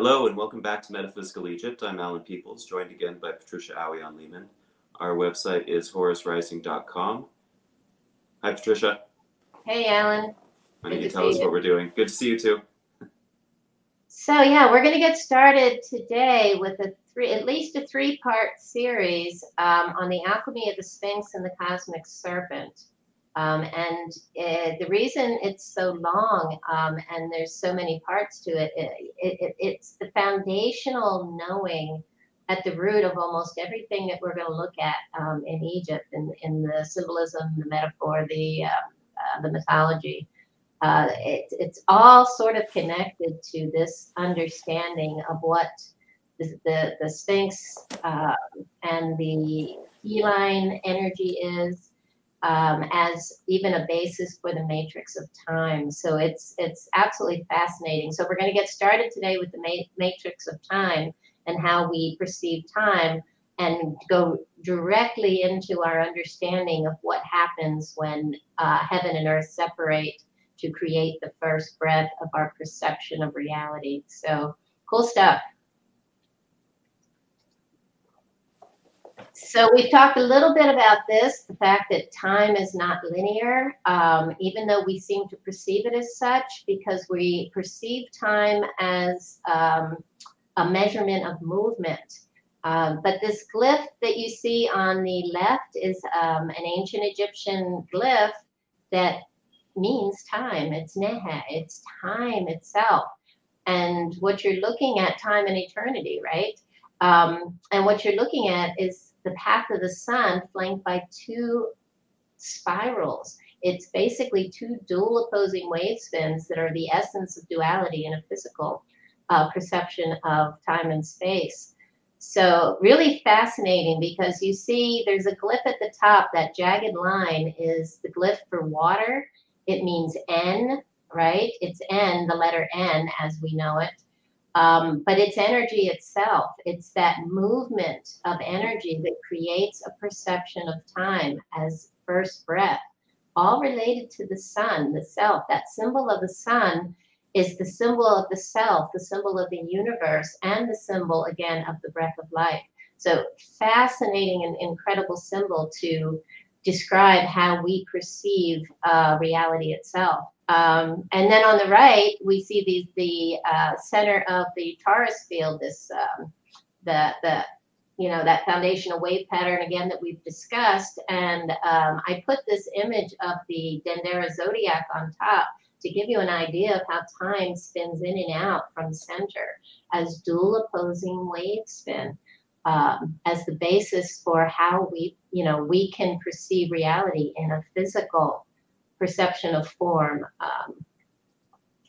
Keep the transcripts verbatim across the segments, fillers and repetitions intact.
Hello and welcome back to Metaphysical Egypt. I'm Alan Peoples, joined again by Patricia Awion Lehman. Our website is horus rising dot com. Hi, Patricia. Hey, Alan. Why don't you tell us what we're doing? Good to see you too. So yeah, we're going to get started today with a three, at least a three-part series um, on the alchemy of the Sphinx and the cosmic serpent. Um, and uh, the reason it's so long um, and there's so many parts to it, it, it, it's the foundational knowing at the root of almost everything that we're going to look at um, in Egypt, in, in the symbolism, the metaphor, the, uh, uh, the mythology. Uh, it, it's all sort of connected to this understanding of what the, the, the Sphinx uh, and the feline energy is. Um, as even a basis for the matrix of time. So it's it's absolutely fascinating. So we're going to get started today with the ma matrix of time and how we perceive time, and go directly into our understanding of what happens when uh, heaven and earth separate to create the first breath of our perception of reality. So cool stuff. So we've talked a little bit about this, the fact that time is not linear, um, even though we seem to perceive it as such, because we perceive time as um, a measurement of movement. Uh, but this glyph that you see on the left is um, an ancient Egyptian glyph that means time. It's neha, it's time itself. And what you're looking at, time and eternity, right? Um, and what you're looking at is the path of the sun flanked by two spirals. It's basically two dual opposing wave spins that are the essence of duality in a physical uh, perception of time and space. So really fascinating, because you see there's a glyph at the top. That jagged line is the glyph for water. It means N, right? It's N, the letter N as we know it. Um, but it's energy itself. It's that movement of energy that creates a perception of time as first breath, all related to the sun, the self. That symbol of the sun is the symbol of the self, the symbol of the universe, and the symbol, again, of the breath of life. So fascinating and incredible symbol to describe how we perceive uh, reality itself. Um, and then on the right, we see the, the uh, center of the Taurus field, this, um, the, the, you know, that foundational wave pattern, again, that we've discussed. And um, I put this image of the Dendera zodiac on top to give you an idea of how time spins in and out from center as dual opposing wave spin, um, as the basis for how we, you know, we can perceive reality in a physical perception of form um,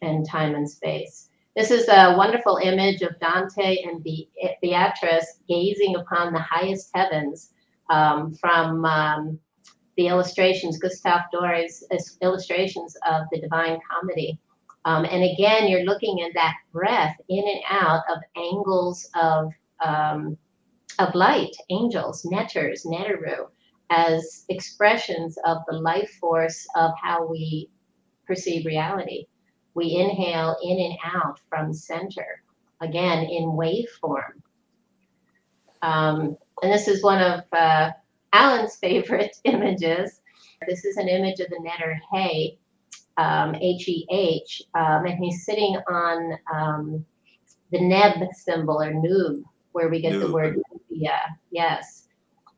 and time and space. This is a wonderful image of Dante and Be Beatrice gazing upon the highest heavens um, from um, the illustrations, Gustave Doré's illustrations of the Divine Comedy. Um, and again, you're looking at that breath in and out of angles of, um, of light, angels, netters, netteru, as expressions of the life force of how we perceive reality. We inhale in and out from center, again, in wave form. Um, and this is one of uh, Alan's favorite images. This is an image of the netter Hay, um, H E H, um, and he's sitting on um, the neb symbol, or noob, where we get noob. The word yeah, yes.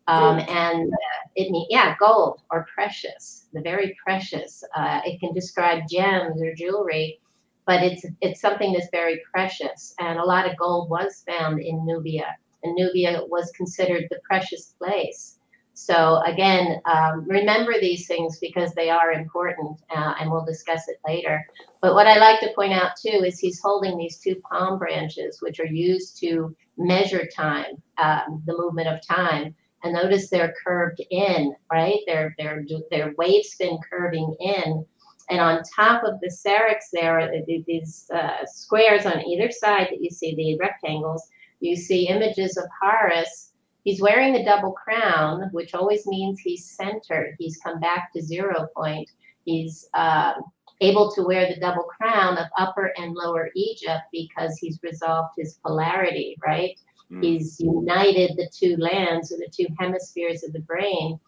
Um, and uh, it means, yeah, gold or precious, the very precious. Uh, it can describe gems or jewelry, but it's, it's something that's very precious. And a lot of gold was found in Nubia, and Nubia was considered the precious place. So again, um, remember these things because they are important, uh, and we'll discuss it later. But what I like to point out too is he's holding these two palm branches, which are used to measure time, um, the movement of time. And notice they're curved in, right? They're, they're, they're wave spin curving in. And on top of the syrinx there are these uh, squares on either side that you see, the rectangles. You see images of Horus. He's wearing the double crown, which always means he's centered. He's come back to zero point. He's uh, able to wear the double crown of Upper and Lower Egypt because he's resolved his polarity, right? Mm. He's united the two lands or the two hemispheres of the brain,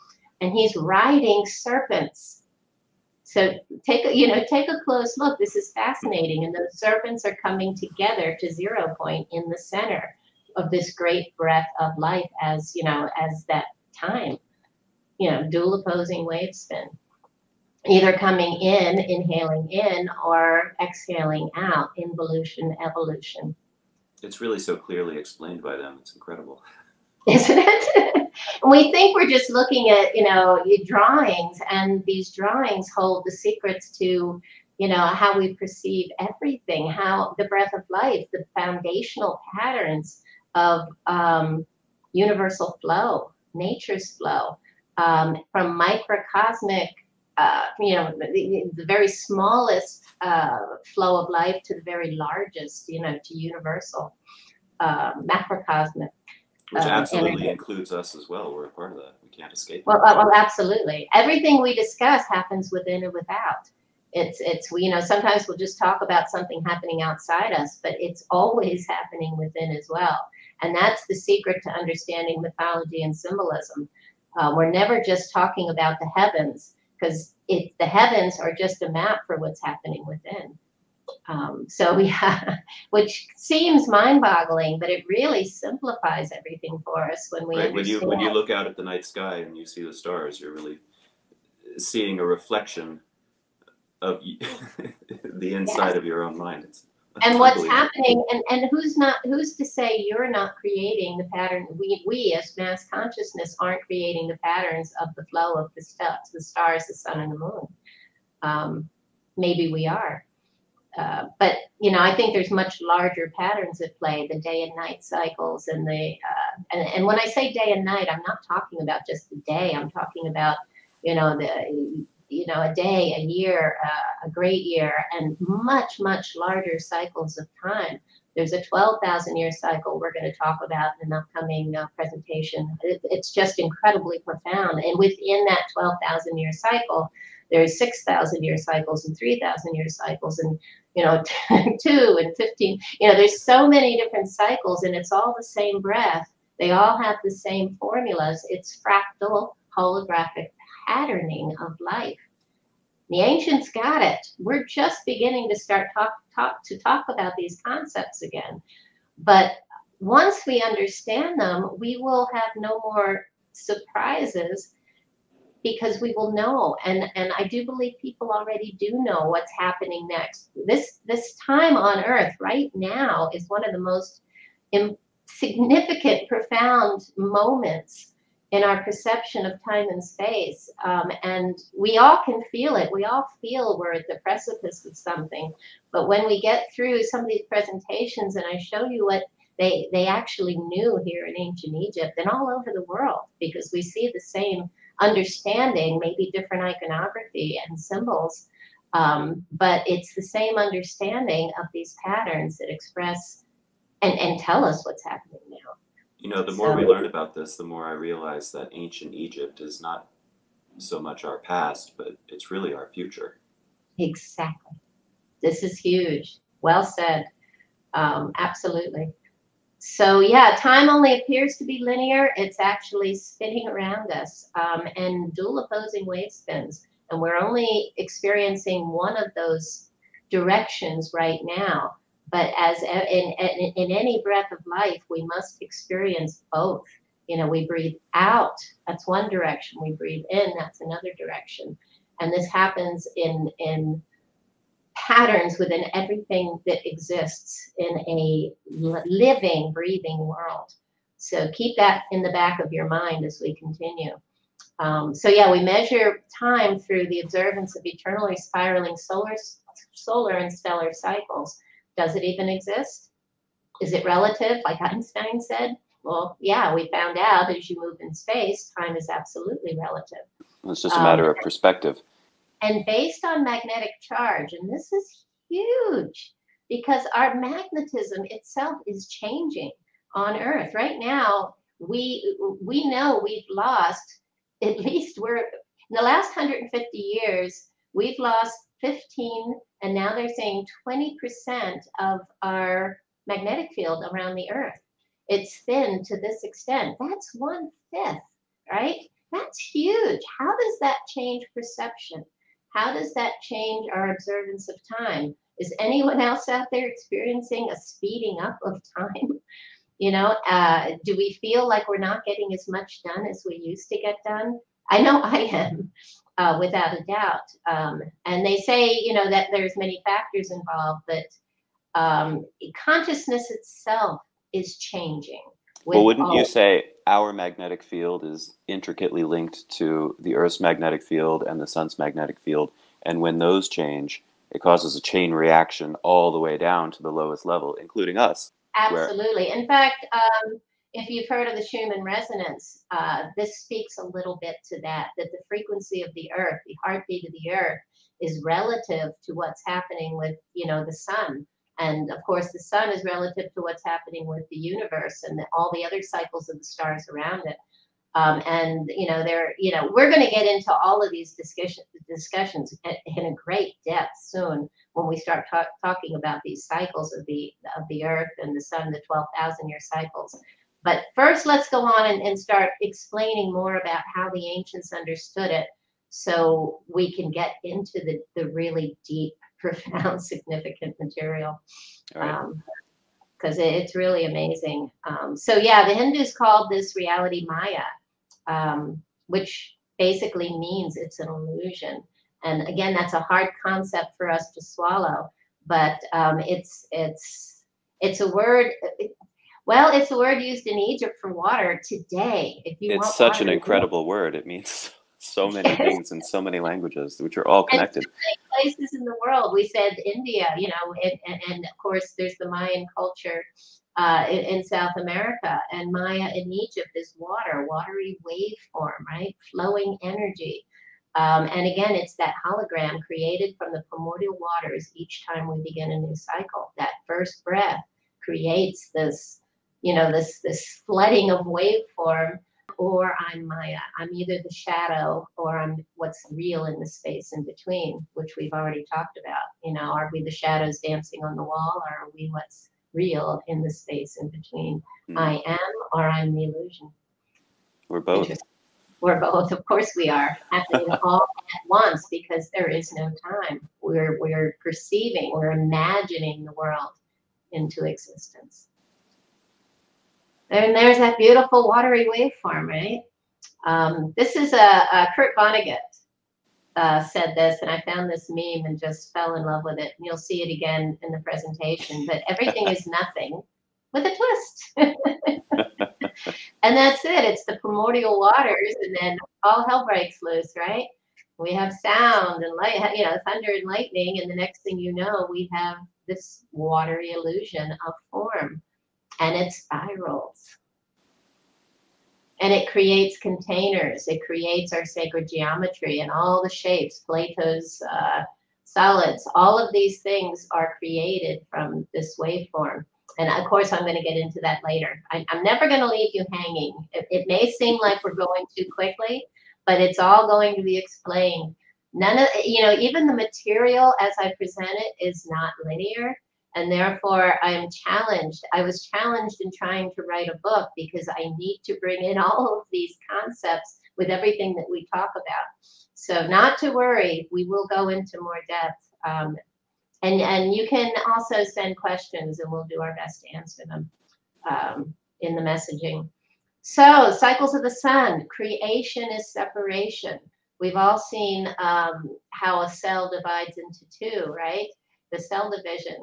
and he's riding serpents. So take a, you know, take a close look. This is fascinating. And those serpents are coming together to zero point in the center of this great breath of life as, you know, as that time, you know, dual opposing wave spin, either coming in, inhaling in, or exhaling out, involution, evolution. It's really so clearly explained by them. It's incredible. Isn't it? We think we're just looking at, you know, drawings, and these drawings hold the secrets to, you know, how we perceive everything, how the breath of life, the foundational patterns of um, universal flow, nature's flow, um, from microcosmic, uh, you know, the, the very smallest uh, flow of life to the very largest, you know, to universal, uh, macrocosmic. Which absolutely um, energy. Includes us as well. We're a part of that. We can't escape. Well, well, absolutely. Everything we discuss happens within and without. It's, it's, you know, sometimes we'll just talk about something happening outside us, but it's always happening within as well. And that's the secret to understanding mythology and symbolism. Uh, we're never just talking about the heavens, because it, the heavens are just a map for what's happening within. Um, so we have, which seems mind-boggling, but it really simplifies everything for us when we right. when you when you look out at the night sky and you see the stars, you're really seeing a reflection of the inside yes. of your own mind. It's, and what's happening, and, and who's not who's to say you're not creating the pattern? We we as mass consciousness aren't creating the patterns of the flow of the stuff, the stars, the sun, and the moon. Um, maybe we are. Uh, but, you know, I think there's much larger patterns at play, the day and night cycles and the uh, and, and when I say day and night, I'm not talking about just the day. I'm talking about, you know, the, you know, a day, a year, uh, a great year, and much, much larger cycles of time. There's a twelve thousand year cycle we're going to talk about in an upcoming uh, presentation. It, it's just incredibly profound. And within that twelve thousand year cycle, there's six thousand year cycles and three thousand year cycles and, you know, two and fifteen. You know, there's so many different cycles, and it's all the same breath. They all have the same formulas. It's fractal holographic patterning of life. The ancients got it. We're just beginning to start talk, talk, to talk about these concepts again. But once we understand them, we will have no more surprises, because we will know. And, and I do believe people already do know what's happening next. This, this time on Earth right now is one of the most significant, profound moments in our perception of time and space. Um, and we all can feel it. We all feel we're at the precipice of something. But when we get through some of these presentations and I show you what they, they actually knew here in ancient Egypt and all over the world, because we see the same understanding, maybe different iconography and symbols, um, but it's the same understanding of these patterns that express and, and tell us what's happening now. You know, the more so, we learn about this, the more I realize that ancient Egypt is not so much our past, but it's really our future. Exactly. This is huge. Well said. Um, absolutely. So, yeah, time only appears to be linear. It's actually spinning around us, um, and dual opposing wave spins. And we're only experiencing one of those directions right now. But as in, in, in any breath of life, we must experience both. You know, we breathe out, that's one direction. We breathe in, that's another direction. And this happens in, in patterns within everything that exists in a living, breathing world. So keep that in the back of your mind as we continue. Um, so yeah, we measure time through the observance of eternally spiraling solar, solar and stellar cycles. Does it even exist? Is it relative, like Einstein said? Well, yeah, we found out as you move in space, time is absolutely relative. Well, it's just a matter um, of perspective. And based on magnetic charge, and this is huge, because our magnetism itself is changing on Earth. Right now, we, we know we've lost, at least we're, in the last one hundred fifty years, we've lost fifteen, and now they're saying twenty percent of our magnetic field around the Earth. It's thin to this extent. That's one-fifth, right? That's huge. How does that change perception? How does that change our observance of time? Is anyone else out there experiencing a speeding up of time? You know, uh, do we feel like we're not getting as much done as we used to get done? I know I am, uh, without a doubt. Um, and they say, you know, that there's many factors involved, but um, consciousness itself is changing. Well, wouldn't you say our magnetic field is intricately linked to the Earth's magnetic field and the sun's magnetic field? And when those change, it causes a chain reaction all the way down to the lowest level, including us. Absolutely. In fact, um, if you've heard of the Schumann resonance, uh, this speaks a little bit to that, that the frequency of the Earth, the heartbeat of the Earth, is relative to what's happening with, you know, the sun. And of course, the sun is relative to what's happening with the universe and the, all the other cycles of the stars around it. Um, and, you know, there, you know, we're going to get into all of these discussion, discussions at, in a great depth soon when we start talk, talking about these cycles of the of the Earth and the sun, the twelve thousand year cycles. But first, let's go on and, and start explaining more about how the ancients understood it, so we can get into the, the really deep, profound, significant material. All right. Um, because it's really amazing. Um, so yeah, the Hindus called this reality Maya, um, which basically means it's an illusion. And again, that's a hard concept for us to swallow, but um, it's it's it's a word. It, well, it's a word used in Egypt for water today. If you it's want such water, an incredible word. It means so many yes. things in so many languages, which are all connected. And so many places in the world. We said India, you know, and, and, and of course there's the Mayan culture uh, in, in South America, and Maya in Egypt is water, watery wave form, right? Flowing energy. Um, and again, it's that hologram created from the primordial waters each time we begin a new cycle. That first breath creates this, you know, this, this flooding of wave form. Or I'm Maya. I'm either the shadow or I'm what's real in the space in between, which we've already talked about. You know, are we the shadows dancing on the wall, or are we what's real in the space in between? Mm. I am, or I'm the illusion. We're both. We're both. Of course we are. Happening all at once, because there is no time. We're, we're perceiving, we're imagining the world into existence. And there's that beautiful watery waveform, right? Um, this is a, a Kurt Vonnegut uh, said this, and I found this meme and just fell in love with it. And you'll see it again in the presentation. But everything is nothing with a twist, and that's it. It's the primordial waters, and then all hell breaks loose, right? We have sound and light, you know, thunder and lightning, and the next thing you know, we have this watery illusion of form. And it spirals, and it creates containers. It creates our sacred geometry and all the shapes, Plato's uh, solids. All of these things are created from this waveform. And of course, I'm going to get into that later. I, I'm never going to leave you hanging. It, it may seem like we're going too quickly, but it's all going to be explained. None of, you know, even the material as I present it is not linear. And therefore, I am challenged. I was challenged in trying to write a book because I need to bring in all of these concepts with everything that we talk about. So not to worry, we will go into more depth. Um, and, and you can also send questions, and we'll do our best to answer them um, in the messaging. So cycles of the sun, creation is separation. We've all seen um, how a cell divides into two, right? The cell division.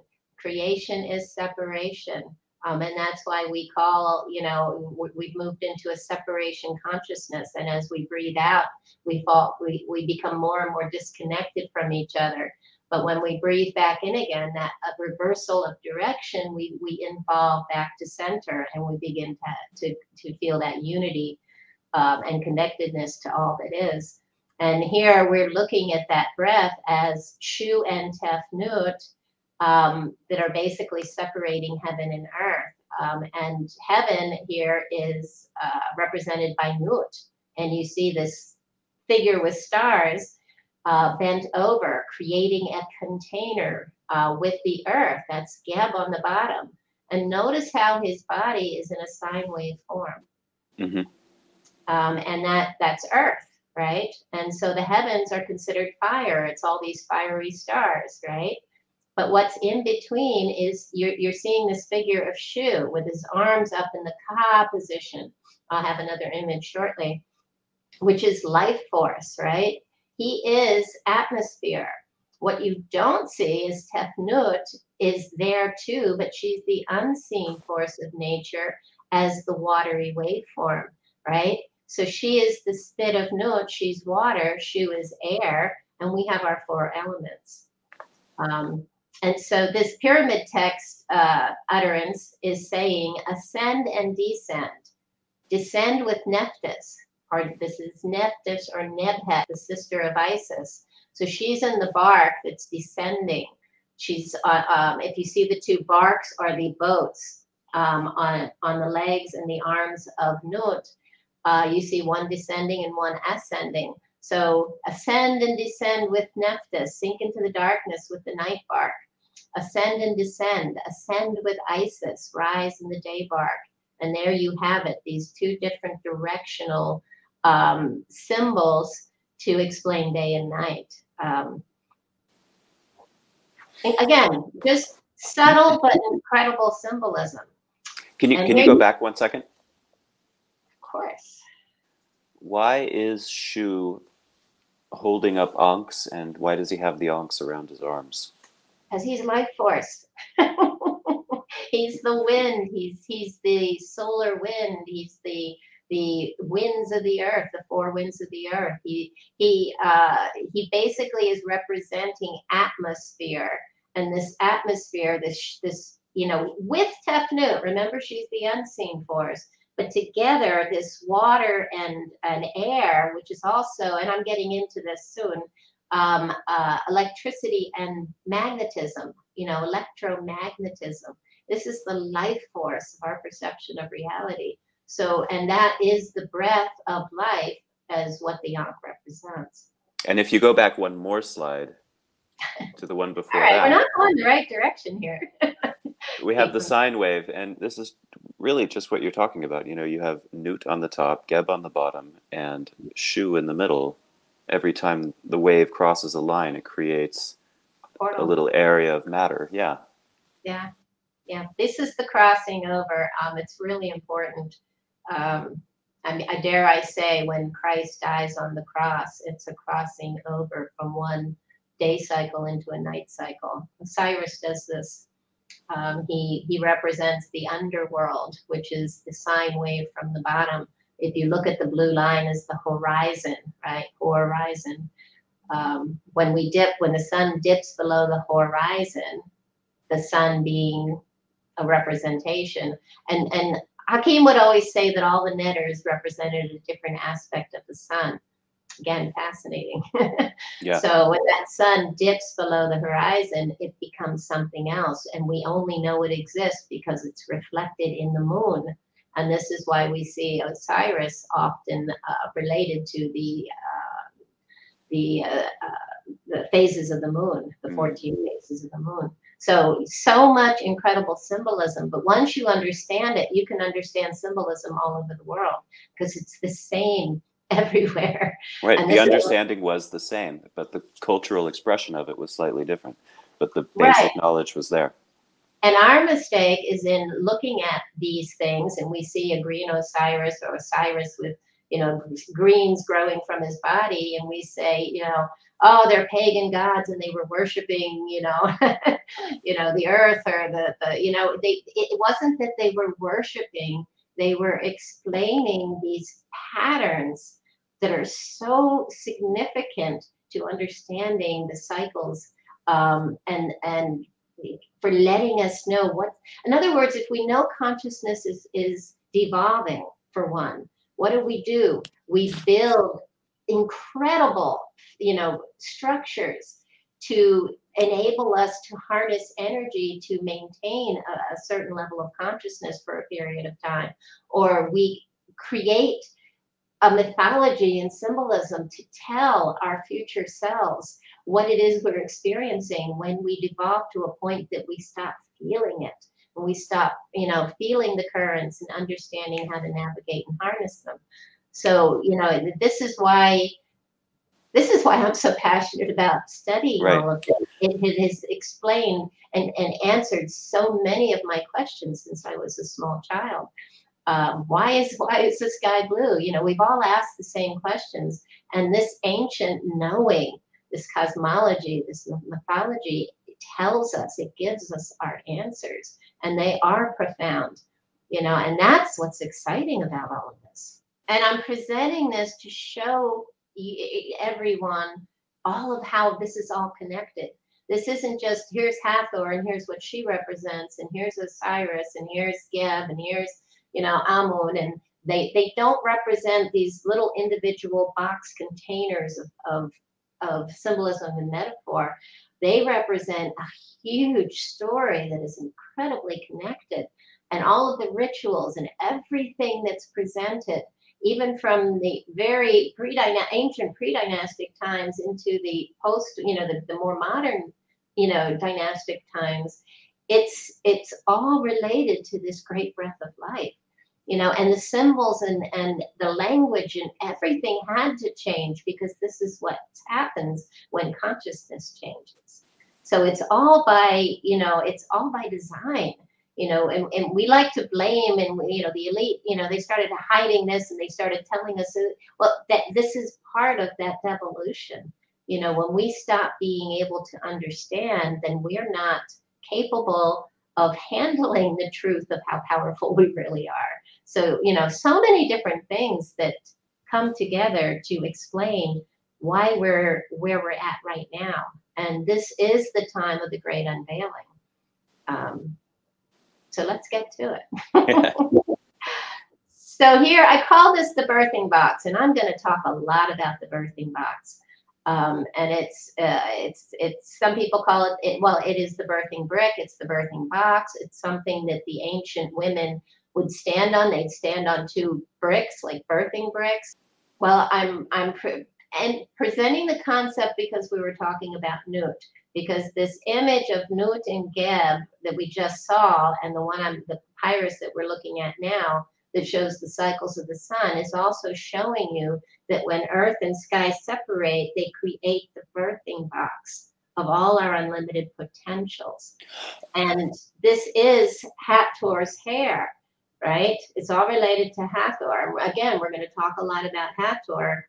Creation is separation, um, and that's why we call, you know, we've moved into a separation consciousness. And as we breathe out, we fall, we, we become more and more disconnected from each other. But when we breathe back in again, that reversal of direction, we, we involve back to center, and we begin to, to, to feel that unity um, and connectedness to all that is. And here we're looking at that breath as Shu and Tef Nut, Um, that are basically separating heaven and earth. Um, and heaven here is uh, represented by Nut. And you see this figure with stars. uh, bent over, creating a container uh, with the earth. That's Geb on the bottom. And notice how his body is in a sine wave form. Mm-hmm. um, and that, that's earth, right? And so the heavens are considered fire. It's all these fiery stars, right? But what's in between is you're, you're seeing this figure of Shu with his arms up in the Ka position. I'll have another image shortly, which is life force, right? He is atmosphere. What you don't see is Tefnut is there too, but she's the unseen force of nature as the watery waveform, right? So she is the spit of Nut, she's water, Shu is air, and we have our four elements. Um, and so this pyramid text uh, utterance is saying ascend and descend. Descend with Nephthys, or this is Nephthys or Nebhet, the sister of Isis. So she's in the bark that's descending. She's, uh, um, if you see the two barks or the boats um, on, on the legs and the arms of Nut, uh, you see one descending and one ascending. So ascend and descend with Nephthys, sink into the darkness with the night bark. Ascend and descend, ascend with Isis, rise in the day bark. And there you have it, these two different directional um, symbols to explain day and night. Um, again, just subtle but incredible symbolism. Can you and can you go back one second? Of course. Why is Shu holding up Ankhs, and why does he have the Ankhs around his arms? Because he's life force. He's the wind. He's he's the solar wind. He's the the winds of the earth, the four winds of the earth. He he uh, he basically is representing atmosphere, and this atmosphere, this this you know, with Tefnut. Remember, she's the unseen force. But together, this water and and air, which is also, and I'm getting into this soon, um, uh, electricity and magnetism. You know, electromagnetism. This is the life force of our perception of reality. So, and that is the breath of life as what the Ankh represents. And if you go back one more slide to the one before All right, that. We're not going the right direction here. We have the sine wave, and this is really just what you're talking about. You know, you have Nut on the top, Geb on the bottom, and Shu in the middle. Every time the wave crosses a line, it creates portal. A little area of matter. Yeah. Yeah. Yeah, this is the crossing over. Um, it's really important. Um, I mean, I dare I say, when Christ dies on the cross, it's a crossing over from one day cycle into a night cycle. Osiris does this. Um, he he represents the underworld, which is the sine wave from the bottom. If you look at the blue line, is the horizon, right? Horizon. Um, when we dip, when the sun dips below the horizon, the sun being a representation. And, and Hakim would always say that all the netters represented a different aspect of the sun. Again, fascinating. Yeah. So when that sun dips below the horizon, it becomes something else. And we only know it exists because it's reflected in the moon. And this is why we see Osiris often uh, related to the, uh, the, uh, uh, the phases of the moon, the fourteen mm. phases of the moon. So, so much incredible symbolism. But once you understand it, you can understand symbolism all over the world because it's the same everywhere. Right. And the understanding was the same, but the cultural expression of it was slightly different. But the basic right. knowledge was there. And our mistake is in looking at these things, and we see a green Osiris or Osiris with, you know, greens growing from his body, and we say, you know, oh, they're pagan gods and they were worshiping, you know, you know, the earth or the, the you know, they, it wasn't that they were worshiping. They were explaining these patterns that are so significant to understanding the cycles um, and, and for letting us know what, in other words, if we know consciousness is, is devolving for one, what do we do? We build incredible, you know, structures to enable us to harness energy to maintain a, a certain level of consciousness for a period of time, or we create a mythology and symbolism to tell our future selves what it is we're experiencing when we devolve to a point that we stop feeling it, when we stop, you know, feeling the currents and understanding how to navigate and harness them. So, you know, this is why, this is why I'm so passionate about studying right. all of this. It, it has explained and, and answered so many of my questions since I was a small child. Um, why is why is the sky blue? You know, we've all asked the same questions, and this ancient knowing, this cosmology, this mythology, it tells us, it gives us our answers, and they are profound, you know, and that's what's exciting about all of this. And I'm presenting this to show everyone all of how this is all connected. This isn't just here's Hathor and here's what she represents, and here's Osiris, and here's Geb, and here's, you know, Amun, and they, they don't represent these little individual box containers of, of, of symbolism and metaphor. They represent a huge story that is incredibly connected, and all of the rituals and everything that's presented, even from the very pre-dyna- ancient pre-dynastic times into the post, you know, the, the more modern, you know, dynastic times, it's, it's all related to this great breath of life, you know, and the symbols and, and the language and everything had to change because this is what happens when consciousness changes. So it's all by, you know, it's all by design, you know, and, and we like to blame, and, you know, the elite, you know, they started hiding this and they started telling us, well, that this is part of that devolution. You know, when we stop being able to understand, then we're not capable of handling the truth of how powerful we really are. So, you know, so many different things that come together to explain why we're where we're at right now. And this is the time of the great unveiling. Um, so let's get to it. Yeah. So here, I call this the birthing box, and I'm going to talk a lot about the birthing box. Um, and it's, uh, it's, it's, some people call it, it, well, it is the birthing brick. It's the birthing box. It's something that the ancient women would stand on. They'd stand on two bricks, like birthing bricks. Well, I'm, I'm pre and presenting the concept because we were talking about Nut, because this image of Nut and Geb that we just saw, and the one on the papyrus that we're looking at now, that shows the cycles of the sun, is also showing you that when earth and sky separate, they create the birthing box of all our unlimited potentials. And this is Hathor's hair, right? It's all related to Hathor. Again, we're going to talk a lot about Hathor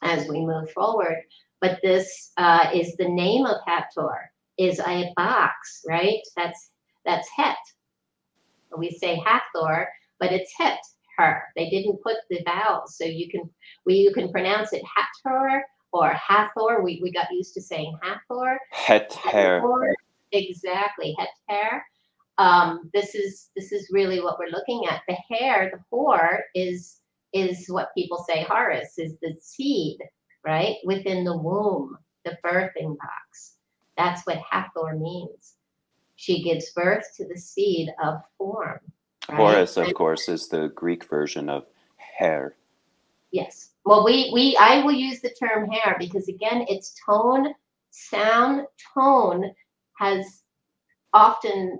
as we move forward, but this uh, is the name of Hathor, is a box, right? That's, that's Het. We say Hathor, but it's Het, her. They didn't put the vowels, so you can we you can pronounce it Hathor or Hathor. We we got used to saying Hathor. Het-her. Exactly, Het-her. Um, this is this is really what we're looking at. The hair, the hor, is is what people say Horus is the seed, right, within the womb, the birthing box. That's what Hathor means. She gives birth to the seed of form. Right. Horus, of course, is the Greek version of hair. Yes. Well, we, we I will use the term hair because, again, its tone, sound, tone has often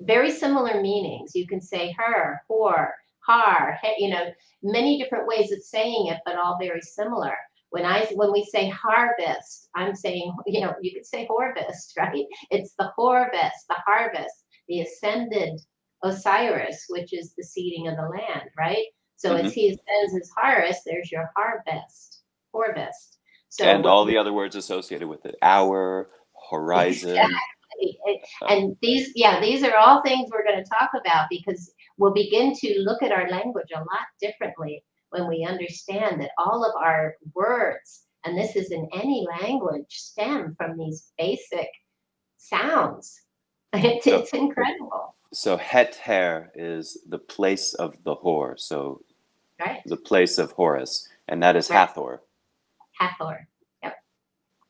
very similar meanings. You can say her, whore, har, he, you know, many different ways of saying it, but all very similar. When I when we say harvest, I'm saying, you know, you could say harvest, right? It's the harvest, the harvest, the ascended Osiris, which is the seeding of the land, right? So mm-hmm. as he ascends his Horus, there's your harvest, harvest. So and all the other words associated with it, hour, horizon. Exactly. Um, and these, yeah, these are all things we're going to talk about because we'll begin to look at our language a lot differently when we understand that all of our words, and this is in any language, stem from these basic sounds. It's, so, it's incredible. So Het-her is the place of the whore, so right. the place of Horus, and that is right. Hathor. Hathor, yep.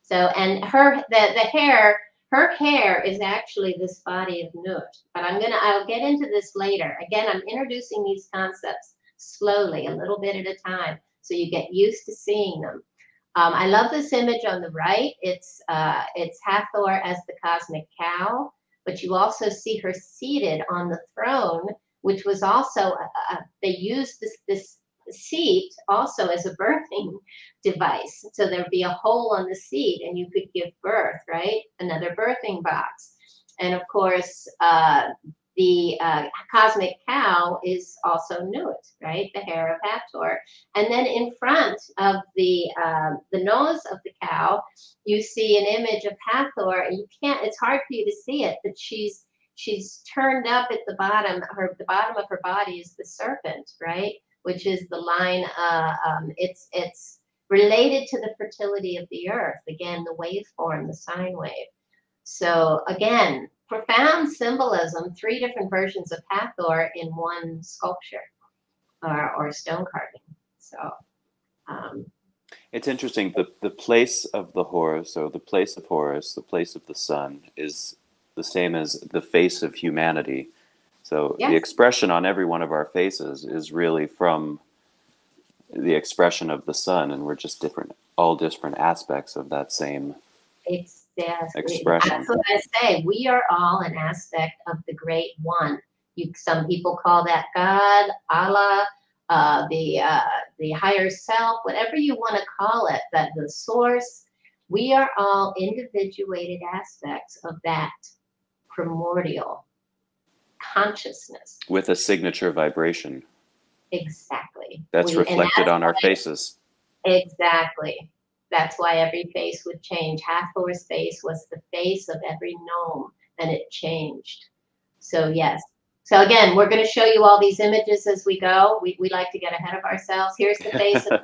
So, and her, the, the hair, her hair is actually this body of Nut, but I'm going to, I'll get into this later. Again, I'm introducing these concepts slowly, a little bit at a time, so you get used to seeing them. Um, I love this image on the right. It's, uh, it's Hathor as the cosmic cow, but you also see her seated on the throne, which was also, uh, they used this, this seat also as a birthing device. So there'd be a hole on the seat and you could give birth, right? Another birthing box. And of course, uh, the uh, cosmic cow is also Nut, right? The hair of Hathor. And then in front of the uh, the nose of the cow, you see an image of Hathor, and you can't, it's hard for you to see it, but she's she's turned up at the bottom. Her the bottom of her body is the serpent, right? Which is the line. Uh, um, it's it's related to the fertility of the earth. Again, the waveform, the sine wave. So again, profound symbolism, three different versions of Hathor in one sculpture or, or stone carving. So um, it's interesting, the, the place of the Horus, or the place of Horus, the place of the sun, is the same as the face of humanity. So yes, the expression on every one of our faces is really from the expression of the sun, and we're just different, all different aspects of that same it's Yes, expression. That's what I say. We are all an aspect of the Great One. You, some people call that God, Allah, uh, the uh, the higher self, whatever you want to call it, but the source. We are all individuated aspects of that primordial consciousness with a signature vibration. Exactly. That's we, reflected that's on our faces. Exactly. That's why every face would change. Hathor's face was the face of every nome, and it changed. So yes. So again, we're going to show you all these images as we go. We, we like to get ahead of ourselves. Here's the face of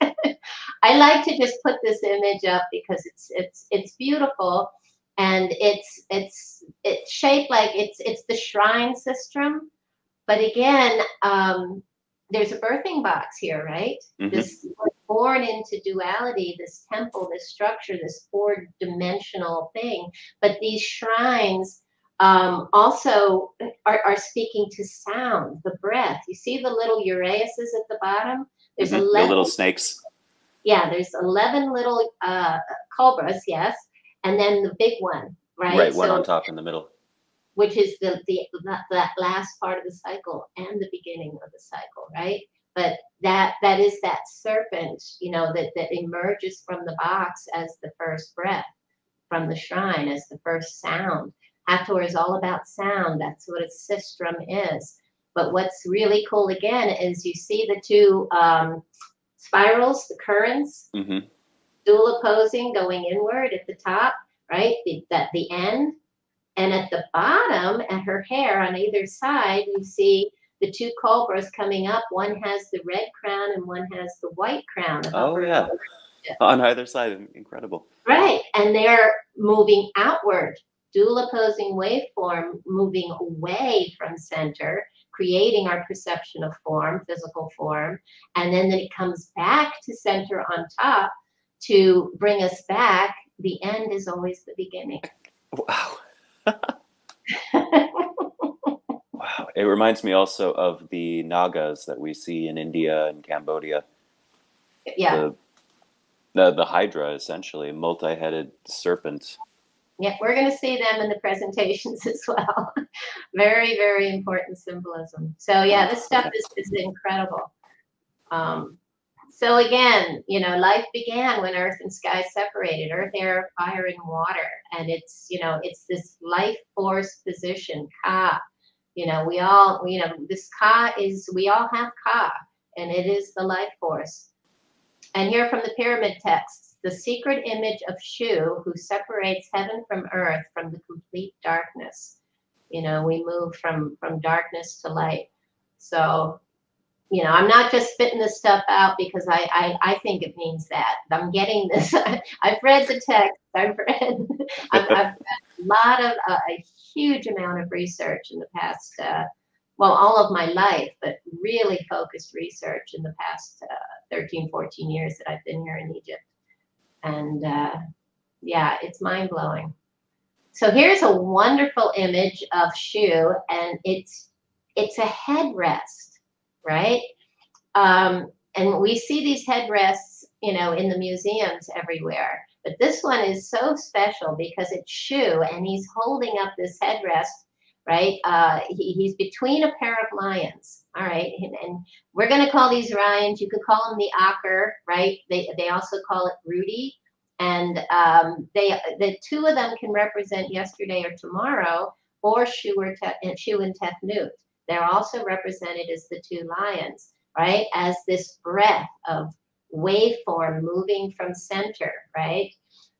the I like to just put this image up because it's it's it's beautiful, and it's it's it's shaped like it's it's the shrine system. But again, um, there's a birthing box here, right? Mm-hmm. This. Born into duality, this temple, this structure, this four-dimensional thing. But these shrines um, also are, are speaking to sound, the breath. You see the little Ureuses at the bottom? There's mm-hmm. eleven the little snakes. Yeah, there's eleven little uh, cobras, yes, and then the big one, right? Right, one so, on top in the middle. Which is the, the that last part of the cycle and the beginning of the cycle, right? But that that is that serpent, you know, that, that emerges from the box as the first breath, from the shrine as the first sound. Hathor is all about sound. That's what its sistrum is. But what's really cool, again, is you see the two um, spirals, the currents, mm-hmm. dual opposing, going inward at the top, right, the, that the end. And at the bottom, at her hair on either side, you see the two cobras coming up. One has the red crown and one has the white crown. Oh yeah, on either side, incredible. Right, and they're moving outward, dual opposing waveform, moving away from center, creating our perception of form, physical form, and then, then it comes back to center on top to bring us back. The end is always the beginning. Wow. Wow. It reminds me also of the Nagas that we see in India and Cambodia. Yeah. The, the, the Hydra, essentially, a multi-headed serpent. Yeah, we're going to see them in the presentations as well. Very, very important symbolism. So, yeah, this stuff is, is incredible. Um, so, again, you know, life began when earth and sky separated, earth, air, fire, and water. And it's, you know, it's this life force position, Ka. You know, we all, you know, this Ka is, we all have Ka, and it is the life force. And here from the pyramid texts, the secret image of Shu, who separates heaven from earth, from the complete darkness. You know, we move from, from darkness to light. So, you know, I'm not just spitting this stuff out because I, I, I think it means that. I'm getting this. I've read the text. I've read I've, I've done a lot of, uh, a huge amount of research in the past, uh, well, all of my life, but really focused research in the past uh, thirteen, fourteen years that I've been here in Egypt. And uh, yeah, it's mind-blowing. So here's a wonderful image of Shu, and it's, it's a headrest. right? Um, and we see these headrests, you know, in the museums everywhere. But this one is so special because it's Shu, and he's holding up this headrest, right? Uh, he, he's between a pair of lions, all right? And, and we're going to call these lions, you could call them the ocker, right? They, they also call it Rudy. And um, they, the two of them can represent yesterday or tomorrow, or Shu, or te Shu and Tefnut. They're also represented as the two lions, right? As this breath of waveform moving from center, right?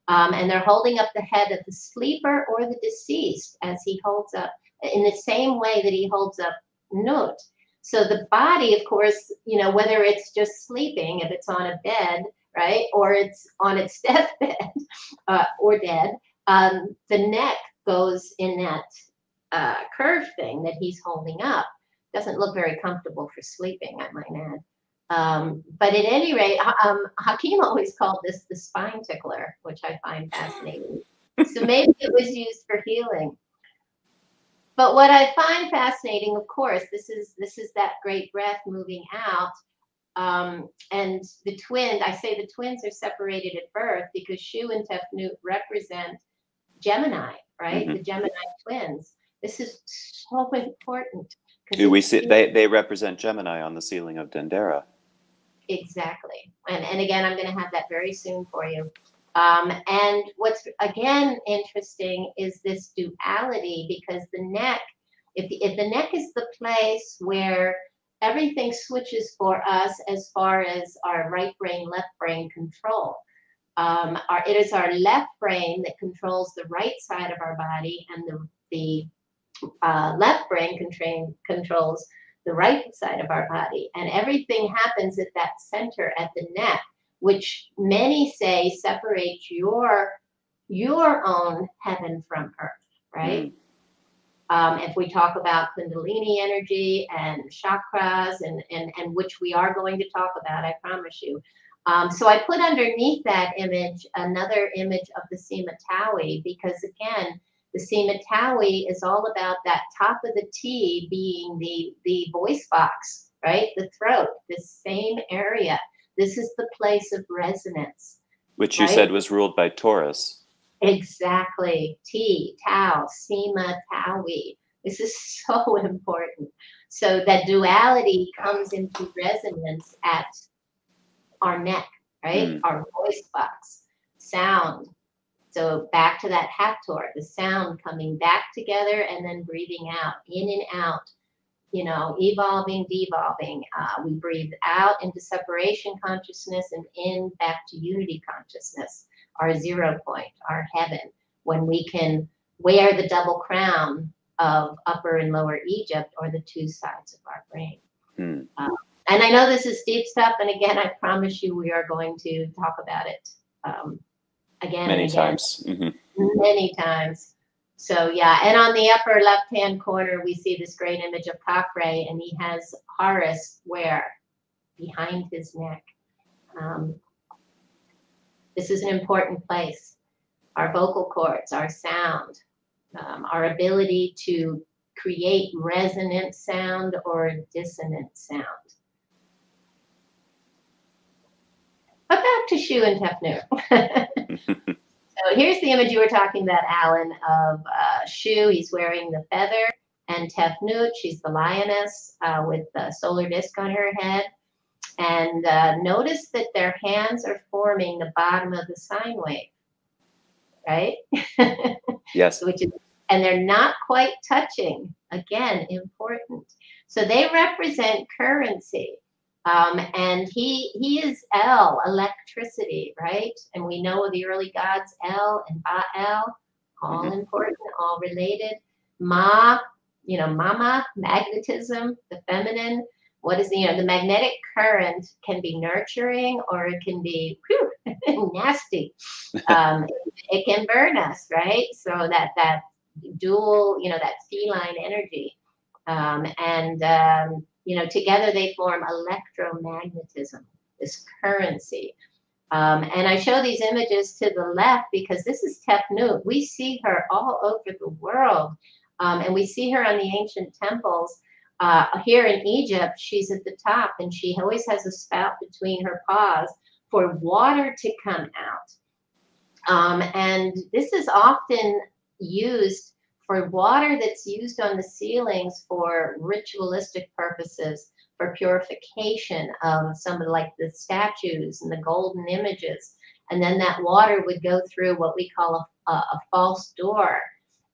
Um, and they're holding up the head of the sleeper or the deceased as he holds up, in the same way that he holds up Nut. So the body, of course, you know, whether it's just sleeping, if it's on a bed, right, or it's on its deathbed uh, or dead, um, the neck goes in that uh, curve thing that he's holding up. Doesn't look very comfortable for sleeping, I might add. Um, but at any rate, um, Hakim always called this the spine tickler, which I find fascinating. So maybe it was used for healing. But what I find fascinating, of course, this is this is that great breath moving out. Um, and the twins, I say the twins are separated at birth because Shu and Tefnut represent Gemini, right? Mm-hmm. The Gemini twins. This is so important. Do we see they, they represent Gemini on the ceiling of Dendera? Exactly. And, and again, I'm going to have that very soon for you. Um, and what's, again, interesting is this duality, because the neck, if the, if the neck is the place where everything switches for us as far as our right brain, left brain control. Um, our, it is our left brain that controls the right side of our body, and the, the Uh, left brain control, controls the right side of our body, and everything happens at that center, at the neck, which many say separates your your own heaven from earth, right? Mm-hmm. Um, if we talk about Kundalini energy and chakras, and, and, and which we are going to talk about, I promise you. Um, so I put underneath that image another image of the Sema Tawi, because again, the Sema Tawi is all about that top of the T being the, the voice box, right? The throat, this same area. This is the place of resonance. Which right? You said was ruled by Taurus. Exactly. T, Tau, Sema Tawi. This is so important. So that duality comes into resonance at our neck, right? Mm. Our voice box, sound. So back to that Hathor, the sound coming back together and then breathing out, in and out, you know, evolving, devolving. Uh, we breathe out into separation consciousness and in back to unity consciousness, our zero point, our heaven, when we can wear the double crown of Upper and Lower Egypt, or the two sides of our brain. Mm. Um, and I know this is deep stuff. And again, I promise you, we are going to talk about it. Um, Again, many again. times. Mm-hmm. Many times. So, yeah. And on the upper left-hand corner, we see this great image of Khafre, and he has Horus where? Behind his neck. Um, this is an important place. Our vocal cords, our sound, um, our ability to create resonant sound or dissonant sound. But back to Shu and Tefnut. So here's the image you were talking about, Alan, of uh, Shu. He's wearing the feather, and Tefnut, she's the lioness uh, with the solar disk on her head. And uh, notice that their hands are forming the bottom of the sine wave, right? Yes. Which is, and they're not quite touching. Again, important. So they represent currency. Um, and he he is El, electricity, right? And we know the early gods, El and Baal, all mm-hmm. important, all related. Ma, you know, mama, magnetism, the feminine. What is the, you know, the magnetic current can be nurturing, or it can be whew, nasty. Um, it can burn us, right? So that, that dual, you know, that feline energy. Um, and... Um, You know, together they form electromagnetism, this currency. Um, and I show these images to the left because this is Tefnut. We see her all over the world, um, and we see her on the ancient temples. Uh, here in Egypt, she's at the top, and she always has a spout between her paws for water to come out. Um, and this is often used for water that's used on the ceilings for ritualistic purposes, for purification of some of like the statues and the golden images. And then that water would go through what we call a, a, a false door.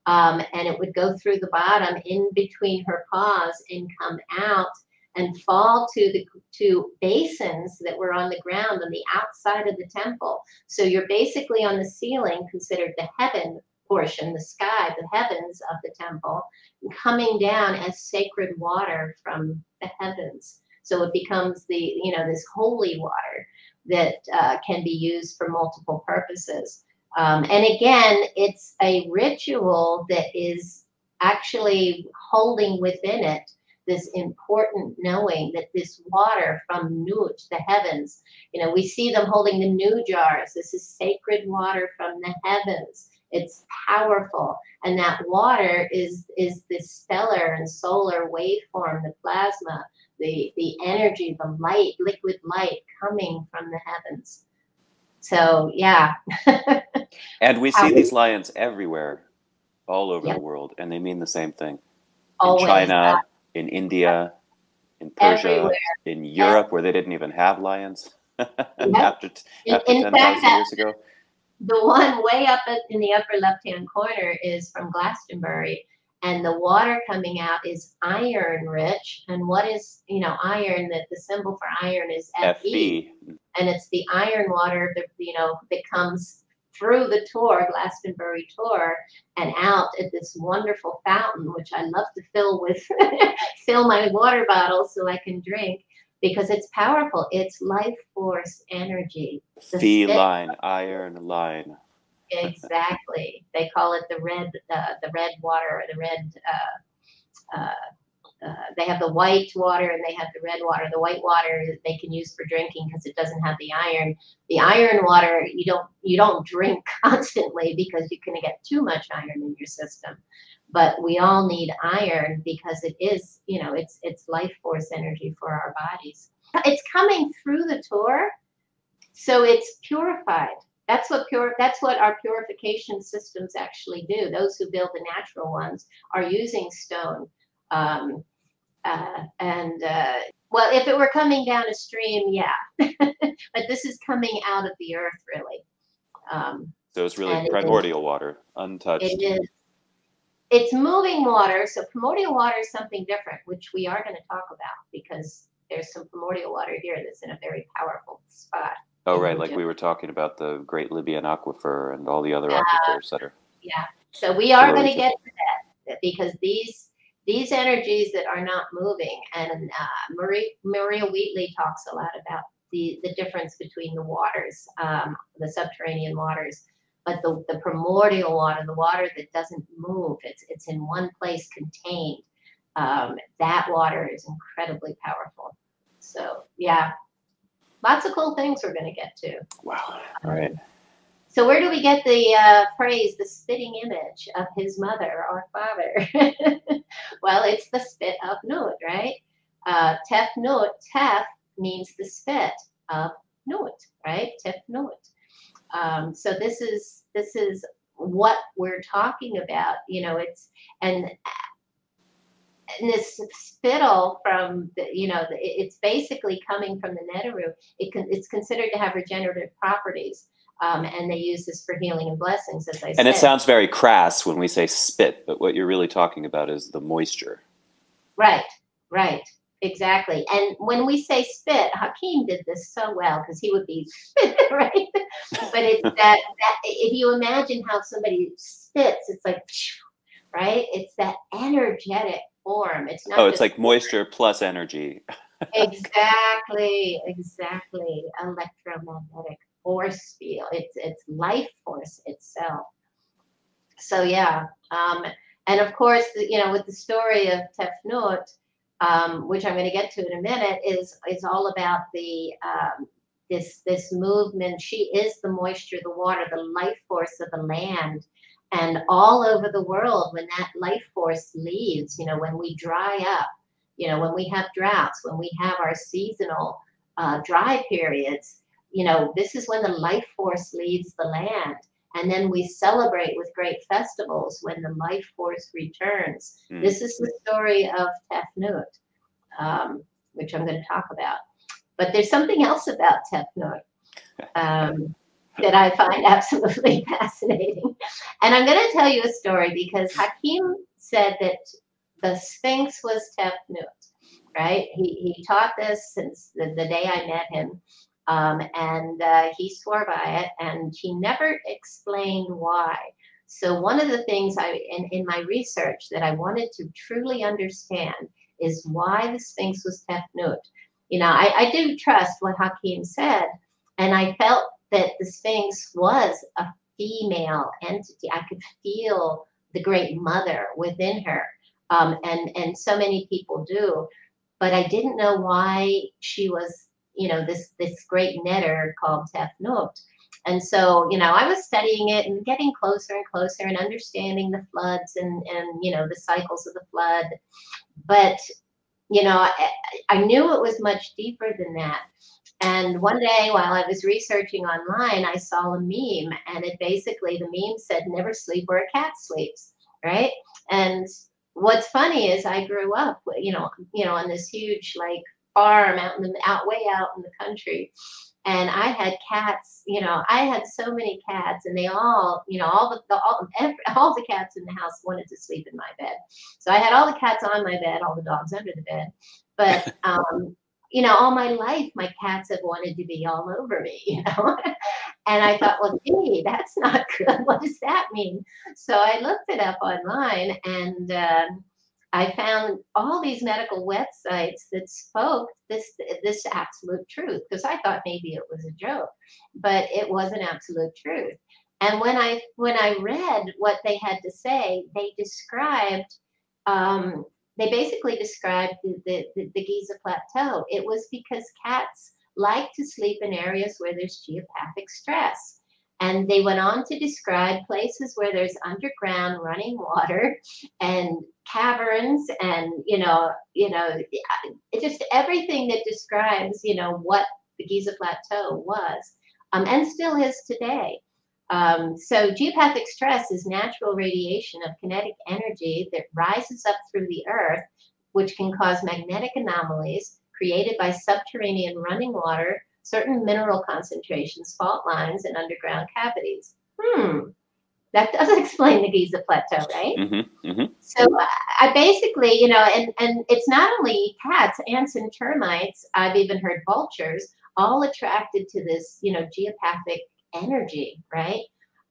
Um, and it would go through the bottom in between her paws and come out and fall to the to basins that were on the ground on the outside of the temple. So you're basically on the ceiling, considered the heaven portion, the sky, the heavens of the temple, coming down as sacred water from the heavens. So it becomes the, you know, this holy water that uh, can be used for multiple purposes. Um, and again, it's a ritual that is actually holding within it this important knowing that this water from Nut, the heavens, you know, we see them holding the new jars. This is sacred water from the heavens. It's powerful. And that water is, is this stellar and solar waveform, the plasma, the, the energy, the light, liquid light coming from the heavens. So, yeah. And we see these lions everywhere, all over yep. the world, and they mean the same thing. In Always. China, yeah. in India, yeah. in Persia, everywhere. in Europe, yeah. where they didn't even have lions yep. after, in, after in ten thousand years ago. The one way up in the upper left-hand corner is from Glastonbury, and the water coming out is iron-rich. And what is, you know, iron, that the symbol for iron is Fe. And it's the iron water that, you know, that comes through the Tor, Glastonbury Tor, and out at this wonderful fountain, which I love to fill with, fill my water bottle so I can drink, because it's powerful. It's life force energy. Feline, iron line. Exactly. They call it the red, uh, the red water, or the red, uh, uh, Uh, they have the white water and they have the red water. The white water they can use for drinking because it doesn't have the iron. The iron water, you don't you don't drink constantly because you can get too much iron in your system. But we all need iron because it is, you know, it's it's life force energy for our bodies. It's coming through the Tor, so it's purified. That's what pure. That's what our purification systems actually do. Those who build the natural ones are using stone. Um, uh, and, uh, well, if it were coming down a stream, yeah, but this is coming out of the earth, really. Um, so it's really primordial water, untouched. It is. It's moving water. So primordial water is something different, which we are going to talk about because there's some primordial water here that's in a very powerful spot. Oh, right. Like we were talking about the Great Libyan Aquifer and all the other uh, aquifers that are. Yeah. So we are going to get to that because these, These energies that are not moving, and uh, Marie, Maria Wheatley talks a lot about the, the difference between the waters, um, the subterranean waters, but the, the primordial water, the water that doesn't move, it's, it's in one place contained. Um, that water is incredibly powerful. So yeah, lots of cool things we're going to get to. Wow. All right. Um, so where do we get the uh, phrase, the spitting image of his mother or father? Well, it's the spit of Nut, right? Uh, tef Nut, tef means the spit of Nut, right? Tef Nut. Um, so this is, this is what we're talking about, you know, it's, and, and this spittle from, the, you know, the, it's basically coming from the Neteru. It can, it's considered to have regenerative properties. Um, and they use this for healing and blessings, as I said. And it sounds very crass when we say spit, but what you're really talking about is the moisture. Right, right, exactly. And when we say spit, Hakeem did this so well because he would be spit, right? But it's that, that, if you imagine how somebody spits, it's like, right? It's that energetic form. It's not. Oh, it's like moisture plus energy. Exactly, exactly. Electromagnetic force field. It's it's life force itself. So yeah, um, and of course, you know, with the story of Tef Nut, um, which I'm going to get to in a minute, is is all about the um, this this movement. She is the moisture, the water, the life force of the land, and all over the world, when that life force leaves, you know, when we dry up, You know, when we have droughts, when we have our seasonal uh, dry periods, you know, this is when the life force leaves the land. And then we celebrate with great festivals when the life force returns. Mm. This is the story of Tefnut, um, which I'm going to talk about. But there's something else about Tefnut um, that I find absolutely fascinating. And I'm going to tell you a story, because Hakim said that the Sphinx was Tefnut, right? He, he taught this since the, the day I met him. Um, and uh, he swore by it, and he never explained why. So one of the things I, in, in my research that I wanted to truly understand is why the Sphinx was Tefnut. You know, I, I do trust what Hakim said, and I felt that the Sphinx was a female entity. I could feel the great mother within her, um, and, and so many people do. But I didn't know why she was, you know, this, this great netter called Tefnut. And so, you know, I was studying it and getting closer and closer and understanding the floods and, and you know, the cycles of the flood. But, you know, I, I knew it was much deeper than that. And one day while I was researching online, I saw a meme, and it basically, the meme said, never sleep where a cat sleeps, right? And what's funny is I grew up, you know, you know, on this huge, like, farm out in the out way out in the country, and I had cats. You know, I had so many cats, and they all, you know, all the, the all every, all the cats in the house wanted to sleep in my bed. So I had all the cats on my bed, all the dogs under the bed. But um, you know, all my life, my cats have wanted to be all over me. You know, and I thought, well, gee, that's not good. What does that mean? So I looked it up online, and Uh, I found all these medical websites that spoke this this absolute truth, because I thought maybe it was a joke, but it was an absolute truth. And when I when I read what they had to say, they described um, they basically described the, the, the, the Giza Plateau. It was because cats like to sleep in areas where there's geopathic stress. And they went on to describe places where there's underground running water and caverns and, you know, you know, just everything that describes, you know, what the Giza Plateau was, um, and still is today. Um, so geopathic stress is natural radiation of kinetic energy that rises up through the earth, which can cause magnetic anomalies created by subterranean running water, certain mineral concentrations, fault lines, and underground cavities. Hmm, that does explain the Giza Plateau, right? Mm-hmm, mm-hmm. So I basically, you know, and, and it's not only cats, ants, and termites, I've even heard vultures, all attracted to this, you know, geopathic energy, right?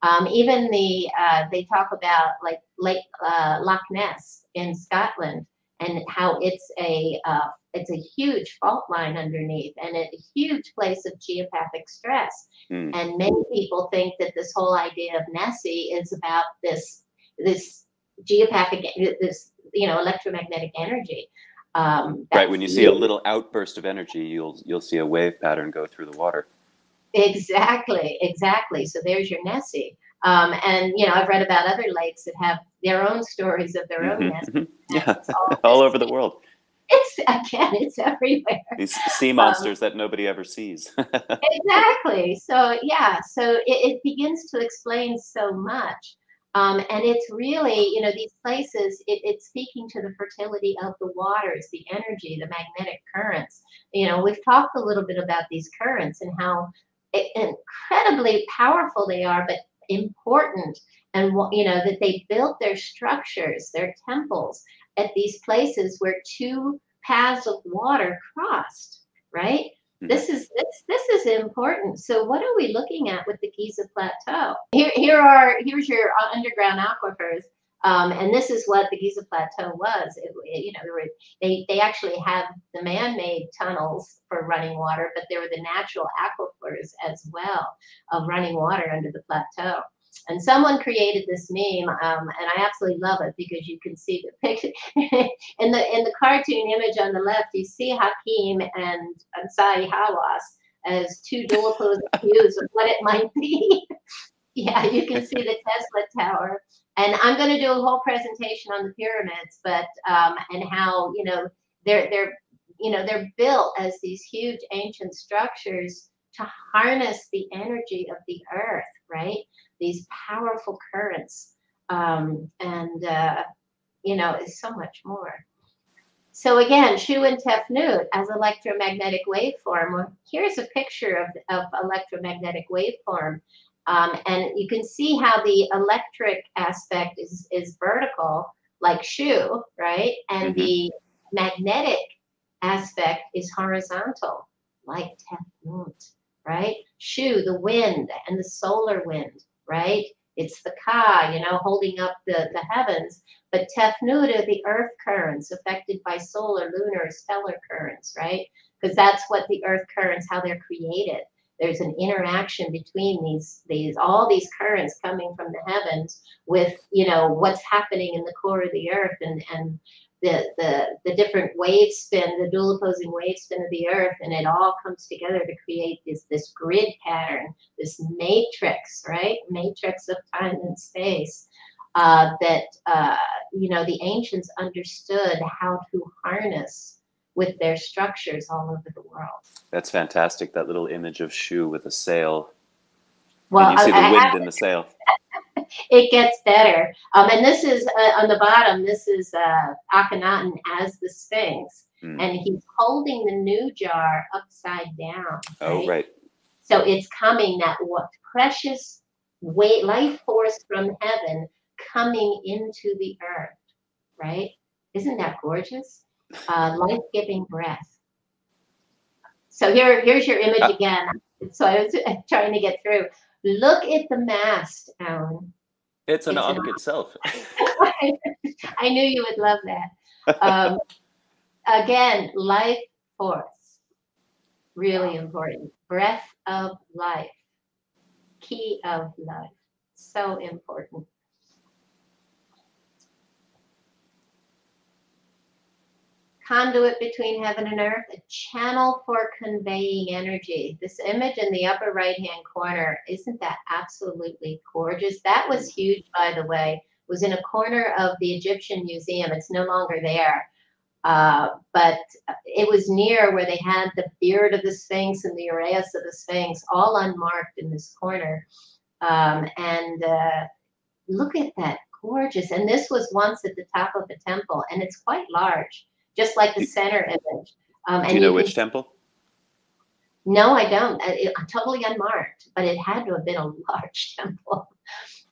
Um, even the, uh, they talk about like Lake uh, Loch Ness in Scotland, and how it's a uh, it's a huge fault line underneath, and a huge place of geopathic stress. Mm. And many people think that this whole idea of Nessie is about this this geopathic this you know electromagnetic energy. Um, right. When you see a little outburst of energy, you'll you'll see a wave pattern go through the water. Exactly. Exactly. So there's your Nessie. Um, and, you know, I've read about other lakes that have their own stories of their own Nessie. Mm-hmm. Yeah, all, all over the world. It's, again, it's everywhere. These sea monsters um, that nobody ever sees. Exactly. So, yeah, so it, it begins to explain so much. Um, and it's really, you know, these places, it, it's speaking to the fertility of the waters, the energy, the magnetic currents. You know, we've talked a little bit about these currents and how incredibly powerful they are, but important, and you know that they built their structures, their temples, at these places where two paths of water crossed, right? Mm-hmm. This is this this is important. So what are we looking at with the Giza Plateau? Here here are here's your underground aquifers, um, and this is what the Giza Plateau was. It, it, you know, there were, they they actually have the man-made tunnels for running water, but there were the natural aquifers as well of running water under the plateau. And someone created this meme, um, and I absolutely love it because you can see the picture. in the in the cartoon image on the left, you see Hakim and Ansari Hawass as two dual opposing views of what it might be. Yeah, you can see the Tesla Tower. And I'm going to do a whole presentation on the pyramids, but um, and how, you know, They're, they're, you know, they're built as these huge ancient structures to harness the energy of the earth, right? These powerful currents, um, and, uh, you know, is so much more. So again, Shu and Tefnut as electromagnetic waveform. Well, here's a picture of, of electromagnetic waveform. Um, and you can see how the electric aspect is, is vertical, like Shu, right? And mm-hmm. the magnetic aspect is horizontal, like Tefnut, right? Shu, the wind and the solar wind, right? It's the Ka, you know, holding up the, the heavens. But Tefnut are the earth currents affected by solar, lunar, stellar currents, right? Because that's what the earth currents, how they're created. There's an interaction between these, these, all these currents coming from the heavens with, you know, what's happening in the core of the earth, and, and the, the, the different wave spin, the dual opposing wave spin of the earth. And it all comes together to create this, this grid pattern, this matrix, right? Matrix of time and space, uh, that, uh, you know, the ancients understood how to harness with their structures all over the world. That's fantastic, that little image of Shu with a sail. Well, and you see I, the wind in the sail. It gets better. Um, and this is, uh, on the bottom, this is uh, Akhenaten as the Sphinx. Mm. And he's holding the new jar upside down. Right? Oh, right. So it's coming, that what precious weight, life force from heaven coming into the earth, right? Isn't that gorgeous? Uh, life-giving breath. So here, here's your image again. So I was trying to get through. Look at the mast, Alan. It's an object itself. I knew you would love that. Um, again, life force, really important. Breath of life, key of life, so important. Conduit between heaven and earth, a channel for conveying energy. This image in the upper right-hand corner, isn't that absolutely gorgeous? That was huge, by the way. It was in a corner of the Egyptian Museum. It's no longer there. Uh, but it was near where they had the beard of the Sphinx and the uraeus of the Sphinx, all unmarked in this corner. Um, and uh, look at that, gorgeous. And this was once at the top of a temple, and it's quite large. Just like the center image. Um, Do you and know you which can, temple? No, I don't. It, it, totally unmarked, but it had to have been a large temple.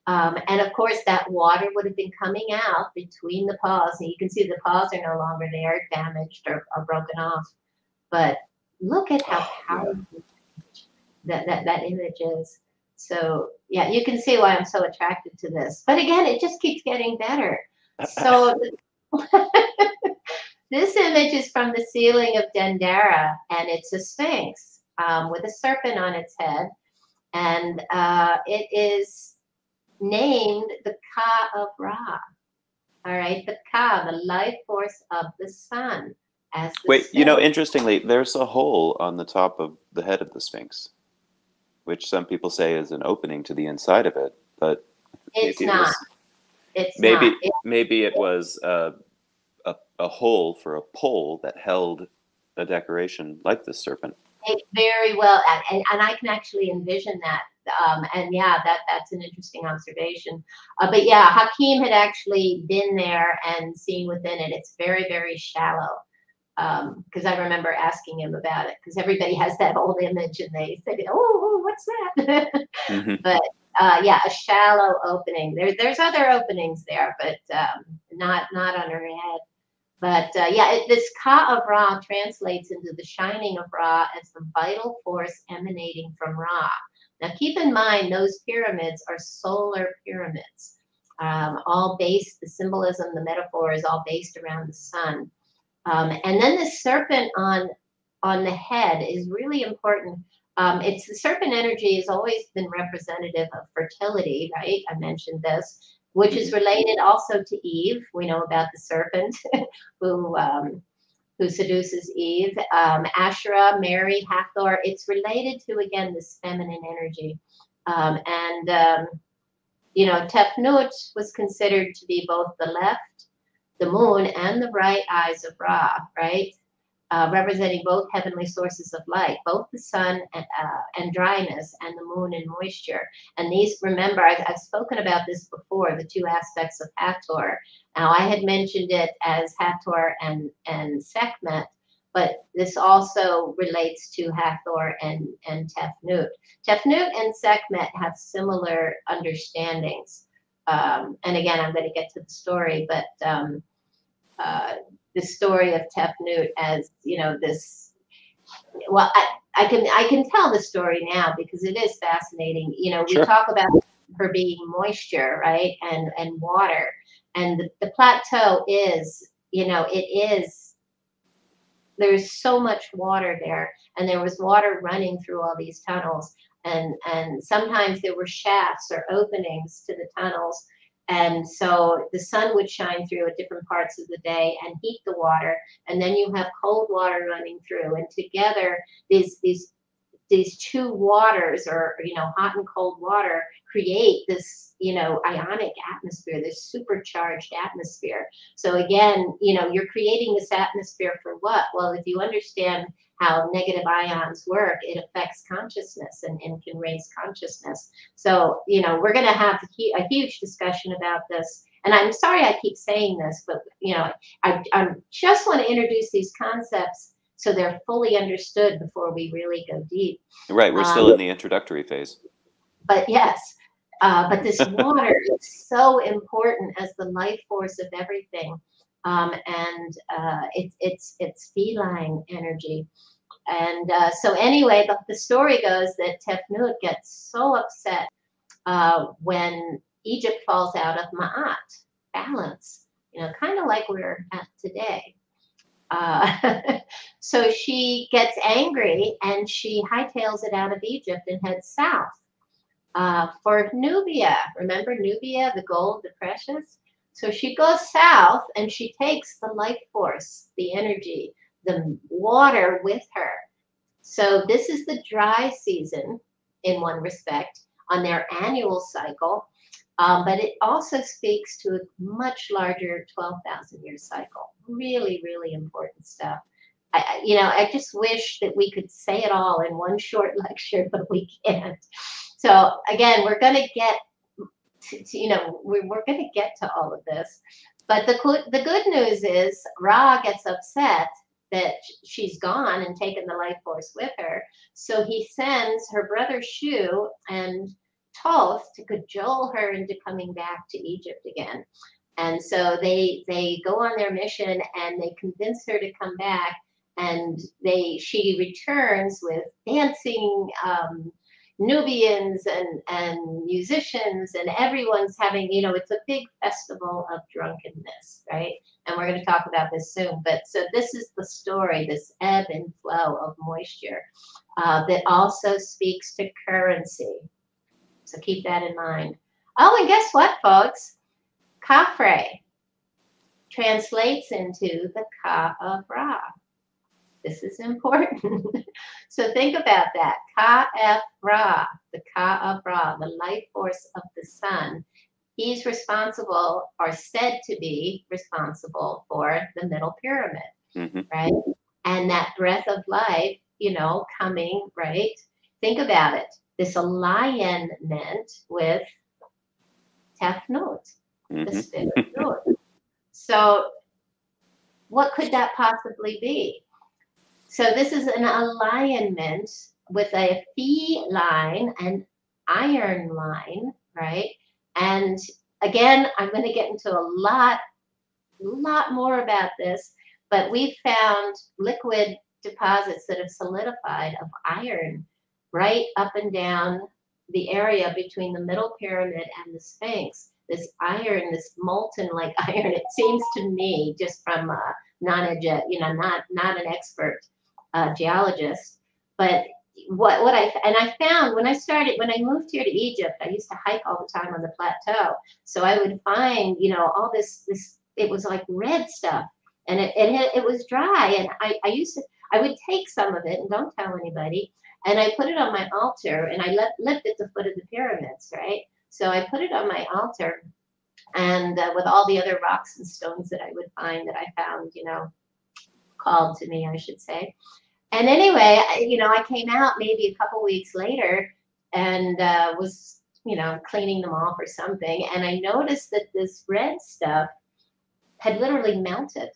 Um, and of course, that water would have been coming out between the paws. And you can see the paws are no longer there, damaged or, or broken off. But look at how powerful oh, yeah. that, that, that image is. So yeah, you can see why I'm so attracted to this. But again, it just keeps getting better. So. This image is from the ceiling of Dendera, and it's a sphinx um, with a serpent on its head. And uh, it is named the Ka of Ra. All right, the Ka, the life force of the sun. As the Wait, sphinx. You know, interestingly, there's a hole on the top of the head of the sphinx, which some people say is an opening to the inside of it, but it's maybe not. It was, it's maybe, not. It, maybe it was... Uh, A, a hole for a pole that held a decoration like this serpent. It very well, and, and I can actually envision that. Um, and yeah, that, that's an interesting observation. Uh, but yeah, Hakim had actually been there and seen within it. It's very, very shallow. Because um, I remember asking him about it, because everybody has that old image and they say, oh, what's that? Mm-hmm. But uh, yeah, a shallow opening. There, there's other openings there, but um, not, not on her head. But uh, yeah, it, this Ka of Ra translates into the shining of Ra as the vital force emanating from Ra. Now keep in mind, those pyramids are solar pyramids, um, all based, the symbolism, the metaphor is all based around the sun. Um, and then the serpent on, on the head is really important. Um, it's the serpent energy has always been representative of fertility, right? I mentioned this, which is related also to Eve. We know about the serpent who um, who seduces Eve. Um, Asherah, Mary, Hathor. It's related to, again, this feminine energy. Um, and, um, you know, Tefnut was considered to be both the left the moon and the bright eyes of Ra, right? Uh, representing both heavenly sources of light, both the sun and, uh, and dryness, and the moon and moisture. And these, remember, I've, I've spoken about this before, the two aspects of Hathor. Now, I had mentioned it as Hathor and, and Sekhmet, but this also relates to Hathor and, and Tefnut. Tefnut and Sekhmet have similar understandings. Um, and again, I'm going to get to the story, but um, uh, the story of Tefnut as, you know, this, well, I, I can I can tell the story now because it is fascinating. You know, we sure. talk about her being moisture, right, and, and water. And the, the plateau is, you know, it is, there's so much water there. And there was water running through all these tunnels. And, and sometimes there were shafts or openings to the tunnels. And so the sun would shine through at different parts of the day and heat the water, and then you have cold water running through, and together these these these two waters, or you know, hot and cold water, create this, you know, ionic atmosphere, this supercharged atmosphere. So again, you know, you're creating this atmosphere for what? Well, if you understand how negative ions work, it affects consciousness and, and can raise consciousness. So, you know, we're going to have a huge discussion about this. And I'm sorry I keep saying this, but, you know, I, I just want to introduce these concepts so they're fully understood before we really go deep. Right. We're um, still in the introductory phase. But yes. Uh, but this water is so important as the life force of everything. Um, and uh, it, it's it's feline energy. And uh, so anyway, the, the story goes that Tefnut gets so upset uh, when Egypt falls out of Ma'at, balance, you know, kind of like we're at today. Uh, so she gets angry and she hightails it out of Egypt and heads south uh, for Nubia. Remember Nubia, the gold, the precious? So she goes south and she takes the life force, the energy, the water with her. So this is the dry season in one respect on their annual cycle, um, but it also speaks to a much larger twelve thousand year cycle. Really, really important stuff. I, you know, I just wish that we could say it all in one short lecture, but we can't. So again, we're going to get To, to, you know, we're, we're going to get to all of this. But the, the good news is Ra gets upset that she's gone and taken the life force with her. So he sends her brother Shu and Thoth to cajole her into coming back to Egypt again. And so they, they go on their mission and they convince her to come back. And they she returns with dancing um Nubians and and musicians, and everyone's having, you know, it's a big festival of drunkenness, right? And we're going to talk about this soon. But so this is the story, this ebb and flow of moisture uh, that also speaks to currency. So keep that in mind. Oh, and guess what, folks? Khafre translates into the Ka of Ra. This is important. So think about that. Ka'ef Ra, the Ka'ef Ra, the life force of the sun. He's responsible, or said to be responsible, for the middle pyramid, mm-hmm. right? And that breath of life, you know, coming, right? Think about it. This alignment with Tefnut, mm-hmm. the spirit. So what could that possibly be? So this is an alignment with a feline and iron line, right? And again, I'm going to get into a lot, lot more about this, but we've found liquid deposits that have solidified of iron right up and down the area between the middle pyramid and the Sphinx. This iron, this molten like iron, it seems to me, just from a non you know, not, not an expert. Uh, geologist, but what what I and I found when I started when I moved here to Egypt, I used to hike all the time on the plateau. So I would find, you know, all this this it was like red stuff, and it and it, it was dry. And I I used to I would take some of it, and don't tell anybody, and I put it on my altar, and I left left at the foot of the pyramids, right? So I put it on my altar, and uh, with all the other rocks and stones that I would find, that I found, you know, called to me, I should say. And anyway, I, you know, I came out maybe a couple weeks later and uh, was, you know, cleaning them off or something, and I noticed that this red stuff had literally melted.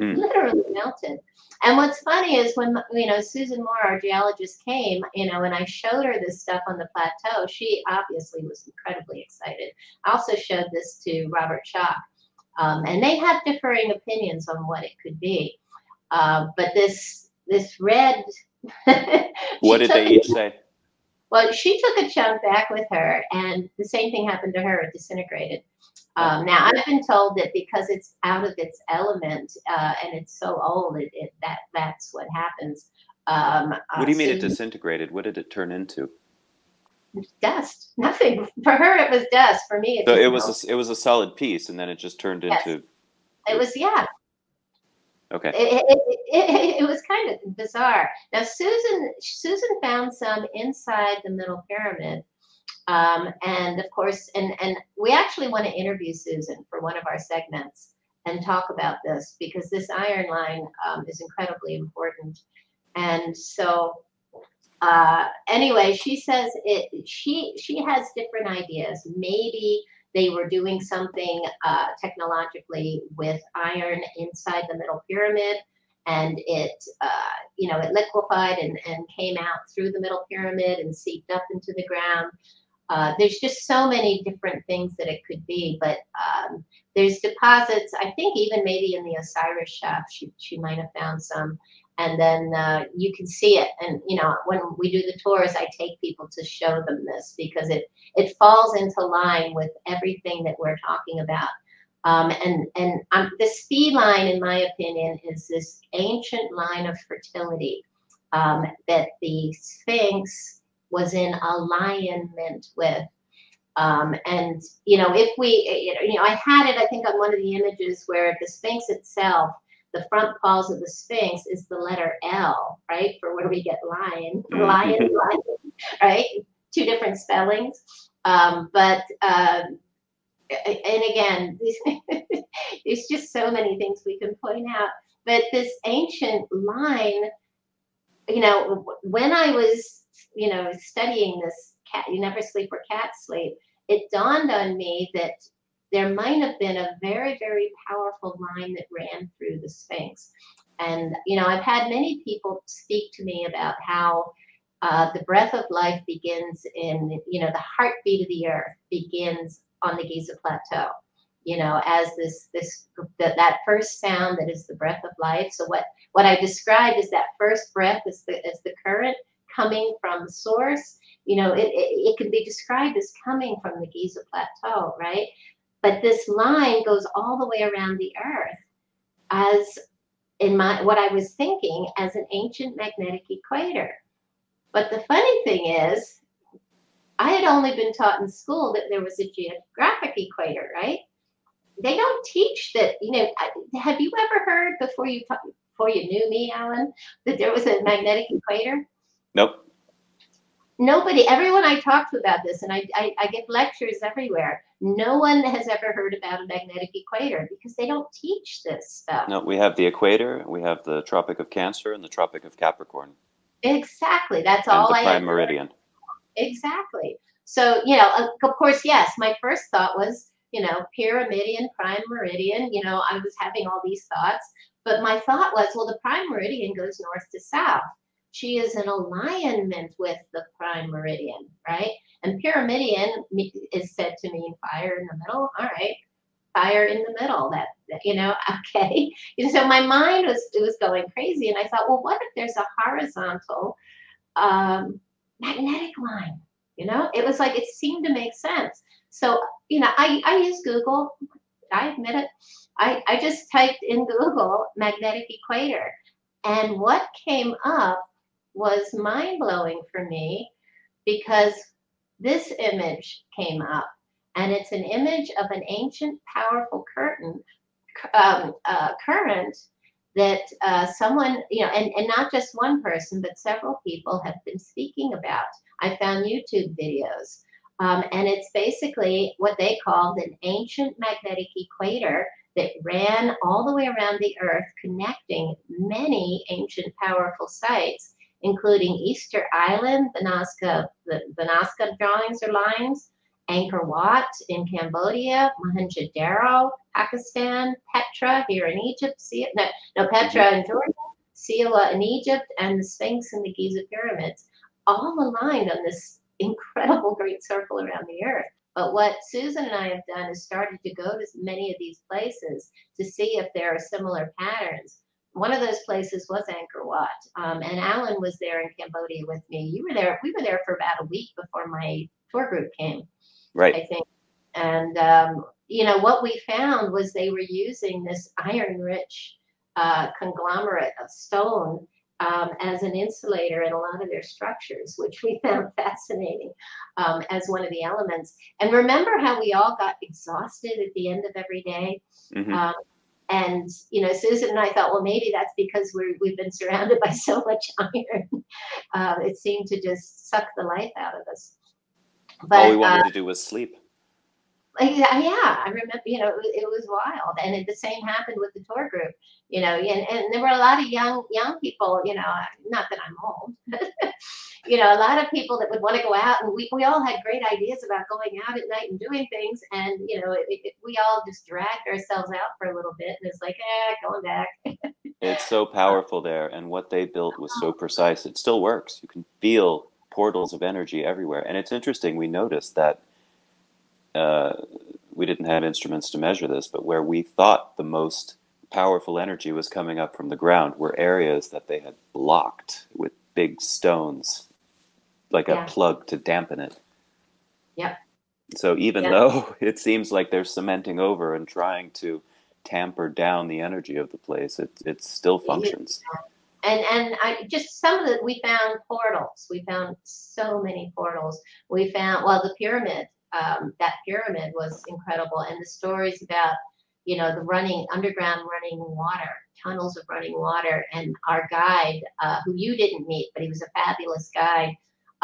Mm. Literally melted. And what's funny is when, you know, Susan Moore, our geologist, came, you know, and I showed her this stuff on the plateau, she obviously was incredibly excited. I also showed this to Robert Schock, um, and they have differing opinions on what it could be. Uh, but this this red... What did they each say? Well, she took a chunk back with her, and the same thing happened to her. It disintegrated. Um, now, I've been told that because it's out of its element uh, and it's so old, it, it, that that's what happens. Um, what do you uh, mean so it disintegrated? What did it turn into? Dust. Nothing. For her, it was dust. For me, it, so it was a, it was a solid piece, and then it just turned yes. into. It was yeah. Okay. It, it, it, it was kind of bizarre. Now, Susan Susan found some inside the Middle Pyramid. Um, and of course, and, and we actually want to interview Susan for one of our segments and talk about this, because this iron line um, is incredibly important. And so uh, anyway, she says it, she, she has different ideas. Maybe they were doing something uh, technologically with iron inside the Middle Pyramid, and it, uh, you know, it liquefied and, and came out through the Middle Pyramid and seeped up into the ground. Uh, there's just so many different things that it could be, but um, there's deposits, I think even maybe in the Osiris shaft, she, she might have found some. And then uh, you can see it. And, you know, when we do the tours, I take people to show them this, because it, it falls into line with everything that we're talking about. Um, and and um, the speed line, in my opinion, is this ancient line of fertility um, that the Sphinx was in alignment with. Um, and, you know, if we, you know, I had it, I think, on one of the images where the Sphinx itself, the front paws of the Sphinx is the letter L, right? For where we get lion, lion, lion, right? Two different spellings. Um, but, uh, and again, there's just so many things we can point out. But this ancient line, you know, when I was, you know, studying this cat, you never sleep where cats sleep, it dawned on me that there might have been a very, very powerful line that ran through the Sphinx. And, you know, I've had many people speak to me about how uh, the breath of life begins in, you know, the heartbeat of the earth begins on the Giza Plateau, you know, as this, this, that, that first sound that is the breath of life. So what, what I described is that first breath is the, is the current coming from source. You know, it, it, it can be described as coming from the Giza Plateau, right? But this line goes all the way around the earth as, in my, what I was thinking, as an ancient magnetic equator. But the funny thing is, I had only been taught in school that there was a geographic equator, right? They don't teach that, you know, have you ever heard before you before you knew me, Alan, that there was a magnetic equator? Nope. Nobody, everyone I talked to about this, and I, I, I give lectures everywhere, no one has ever heard about a magnetic equator because they don't teach this stuff. No, we have the equator, we have the Tropic of Cancer and the Tropic of Capricorn. Exactly, that's all I have. And the prime meridian. Exactly. So, you know, of course, yes, my first thought was, you know, pyramidian, prime meridian, you know, I was having all these thoughts, but my thought was, well, the prime meridian goes north to south. She is in alignment with the prime meridian, right? And pyramidian is said to mean fire in the middle. All right, fire in the middle, that, that you know, okay. And so my mind was, it was going crazy, and I thought, well, what if there's a horizontal, um, magnetic line? You know, it was like, it seemed to make sense. So, you know, I, I use Google, I admit it. I, I just typed in Google magnetic equator, and what came up was mind-blowing for me, because this image came up, and it's an image of an ancient powerful curtain, um, uh, current that uh, someone, you know, and, and not just one person, but several people have been speaking about. I found YouTube videos Um, and it's basically what they called an ancient magnetic equator that ran all the way around the Earth, connecting many ancient powerful sites, including Easter Island, the Nazca, the, the Nazca drawings or lines, Angkor Wat in Cambodia, Mohenjo-Daro, Pakistan, Petra here in Egypt, Se no, no, Petra in Jordan, Silla in Egypt, and the Sphinx and the Giza pyramids, all aligned on this incredible great circle around the Earth. But what Susan and I have done is started to go to many of these places to see if there are similar patterns. One of those places was Angkor Wat, um, and Alan was there in Cambodia with me. You were there. We were there for about a week before my tour group came, right? I think. And um, you know what we found was they were using this iron-rich uh, conglomerate of stone Um, as an insulator in a lot of their structures, which we found fascinating um, as one of the elements. And remember how we all got exhausted at the end of every day? Mm-hmm. um, and, you know, Susan and I thought, well, maybe that's because we're, we've been surrounded by so much iron. um, it seemed to just suck the life out of us. But, all we wanted uh, to do was sleep. Yeah, yeah, I remember, you know, it was, it was wild. And it, the same happened with the tour group, you know, and, and there were a lot of young, young people, you know, not that I'm old, you know, a lot of people that would want to go out, and we, we all had great ideas about going out at night and doing things. And, you know, it, it, we all just dragged ourselves out for a little bit, and it's like, eh, going back. It's so powerful there. And what they built was so precise. It still works. You can feel portals of energy everywhere. And it's interesting. We noticed that Uh, we didn't have instruments to measure this, but where we thought the most powerful energy was coming up from the ground were areas that they had blocked with big stones, like yeah. a plug to dampen it. Yep. So even yep. though it seems like they're cementing over and trying to tamper down the energy of the place, it, it still functions. And, and I, just some of the, we found portals. We found so many portals. We found, well, the pyramid. Um, that pyramid was incredible, and the stories about, you know, the running underground running water, tunnels of running water, and our guide, uh, who you didn't meet, but he was a fabulous guide.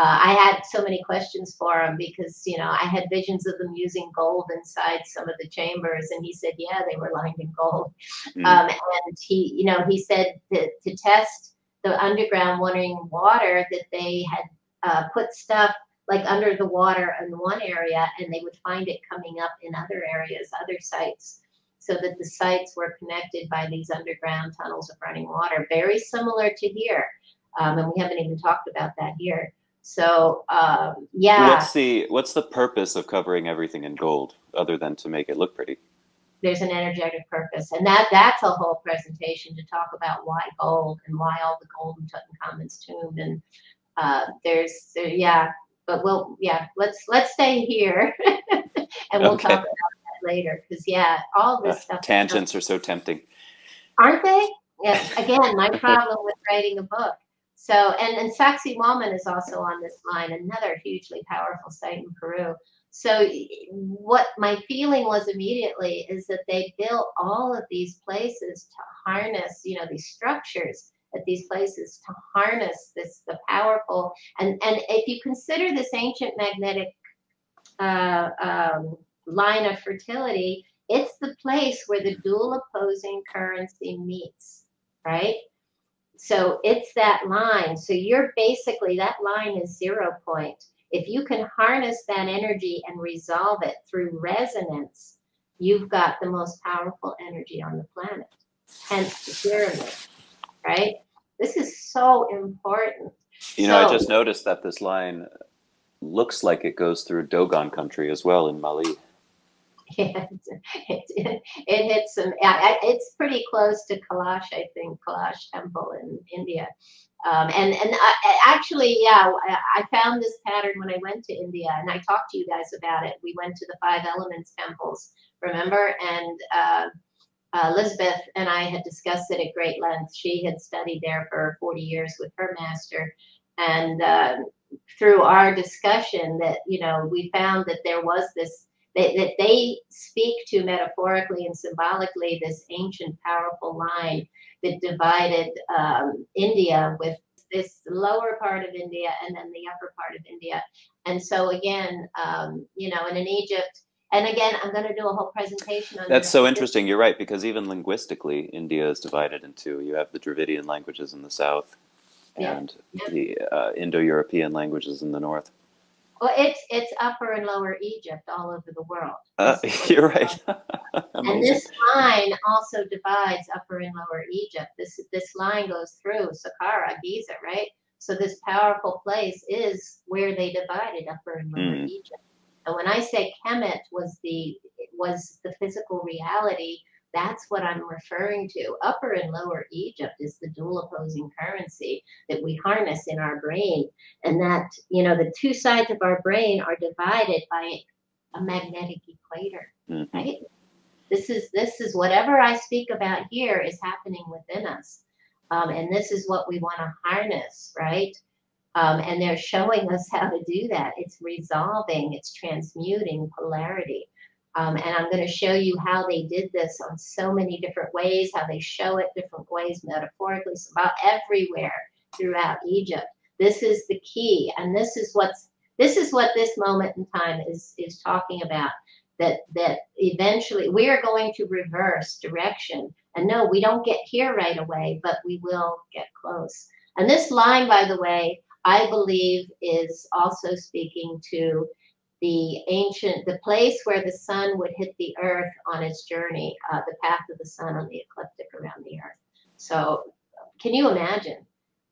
Uh, I had so many questions for him because, you know, I had visions of them using gold inside some of the chambers, and he said, yeah, they were lined in gold. Mm. Um, and he, you know, he said that to test the underground running water that they had uh, put stuff like under the water in one area, and they would find it coming up in other areas, other sites, so that the sites were connected by these underground tunnels of running water, very similar to here. Um, and we haven't even talked about that here. So, um, yeah. What's the, what's the purpose of covering everything in gold other than to make it look pretty? There's an energetic purpose, and that that's a whole presentation to talk about why gold and why all the gold in Tutankhamun's tomb. And uh, there's, there, yeah. But we'll, yeah, let's let's stay here, and we'll okay. talk about that later. Because yeah, all this uh, stuff. Tangents are so tempting, aren't they? Yes. Again, my problem with writing a book. So, and and Sacsayhuaman is also on this line, another hugely powerful site in Peru. So, what my feeling was immediately is that they built all of these places to harness, you know, these structures at these places to harness this, the powerful, and, and if you consider this ancient magnetic uh, um, line of fertility, it's the place where the dual opposing currency meets, right? So it's that line. So you're basically, that line is zero point. If you can harness that energy and resolve it through resonance, you've got the most powerful energy on the planet, hence the pyramid. Right? This is so important. You know, so, I just noticed that this line looks like it goes through Dogon country as well in Mali. Yeah, it, it, it hits some, it's pretty close to Kailash, I think, Kailash temple in India. Um, and and I, actually, yeah, I found this pattern when I went to India, and I talked to you guys about it. We went to the Five Elements temples, remember? And uh, Uh, Elizabeth and I had discussed it at great length. She had studied there for forty years with her master. And uh, through our discussion that, you know, we found that there was this, that, that they speak to metaphorically and symbolically this ancient, powerful line that divided um, India with this lower part of India and then the upper part of India. And so again, um, you know, and in Egypt, and again, I'm going to do a whole presentation on That's this. so interesting. You're right, because even linguistically, India is divided into, you have the Dravidian languages in the south and yeah. the uh, Indo-European languages in the north. Well, it's it's Upper and Lower Egypt all over the world. Uh, you're right. And this line also divides Upper and Lower Egypt. This this line goes through Saqqara, Giza, right? So this powerful place is where they divided Upper and Lower mm. Egypt. And when I say Kemet was the was the physical reality, that's what I'm referring to. Upper and Lower Egypt is the dual opposing currency that we harness in our brain. And that, you know, the two sides of our brain are divided by a magnetic equator, mm-hmm. right? This is, this is whatever I speak about here is happening within us. Um, and this is what we want to harness, right? Um, and they're showing us how to do that. It's resolving, it's transmuting polarity. Um, and I'm going to show you how they did this on so many different ways, how they show it different ways, metaphorically, so about everywhere throughout Egypt. This is the key. And this is what's, this is what this moment in time is, is talking about, that, that eventually we are going to reverse direction. And no, we don't get here right away, but we will get close. And this line, by the way, I believe is also speaking to the ancient, the place where the sun would hit the earth on its journey, uh, the path of the sun on the ecliptic around the earth. So can you imagine,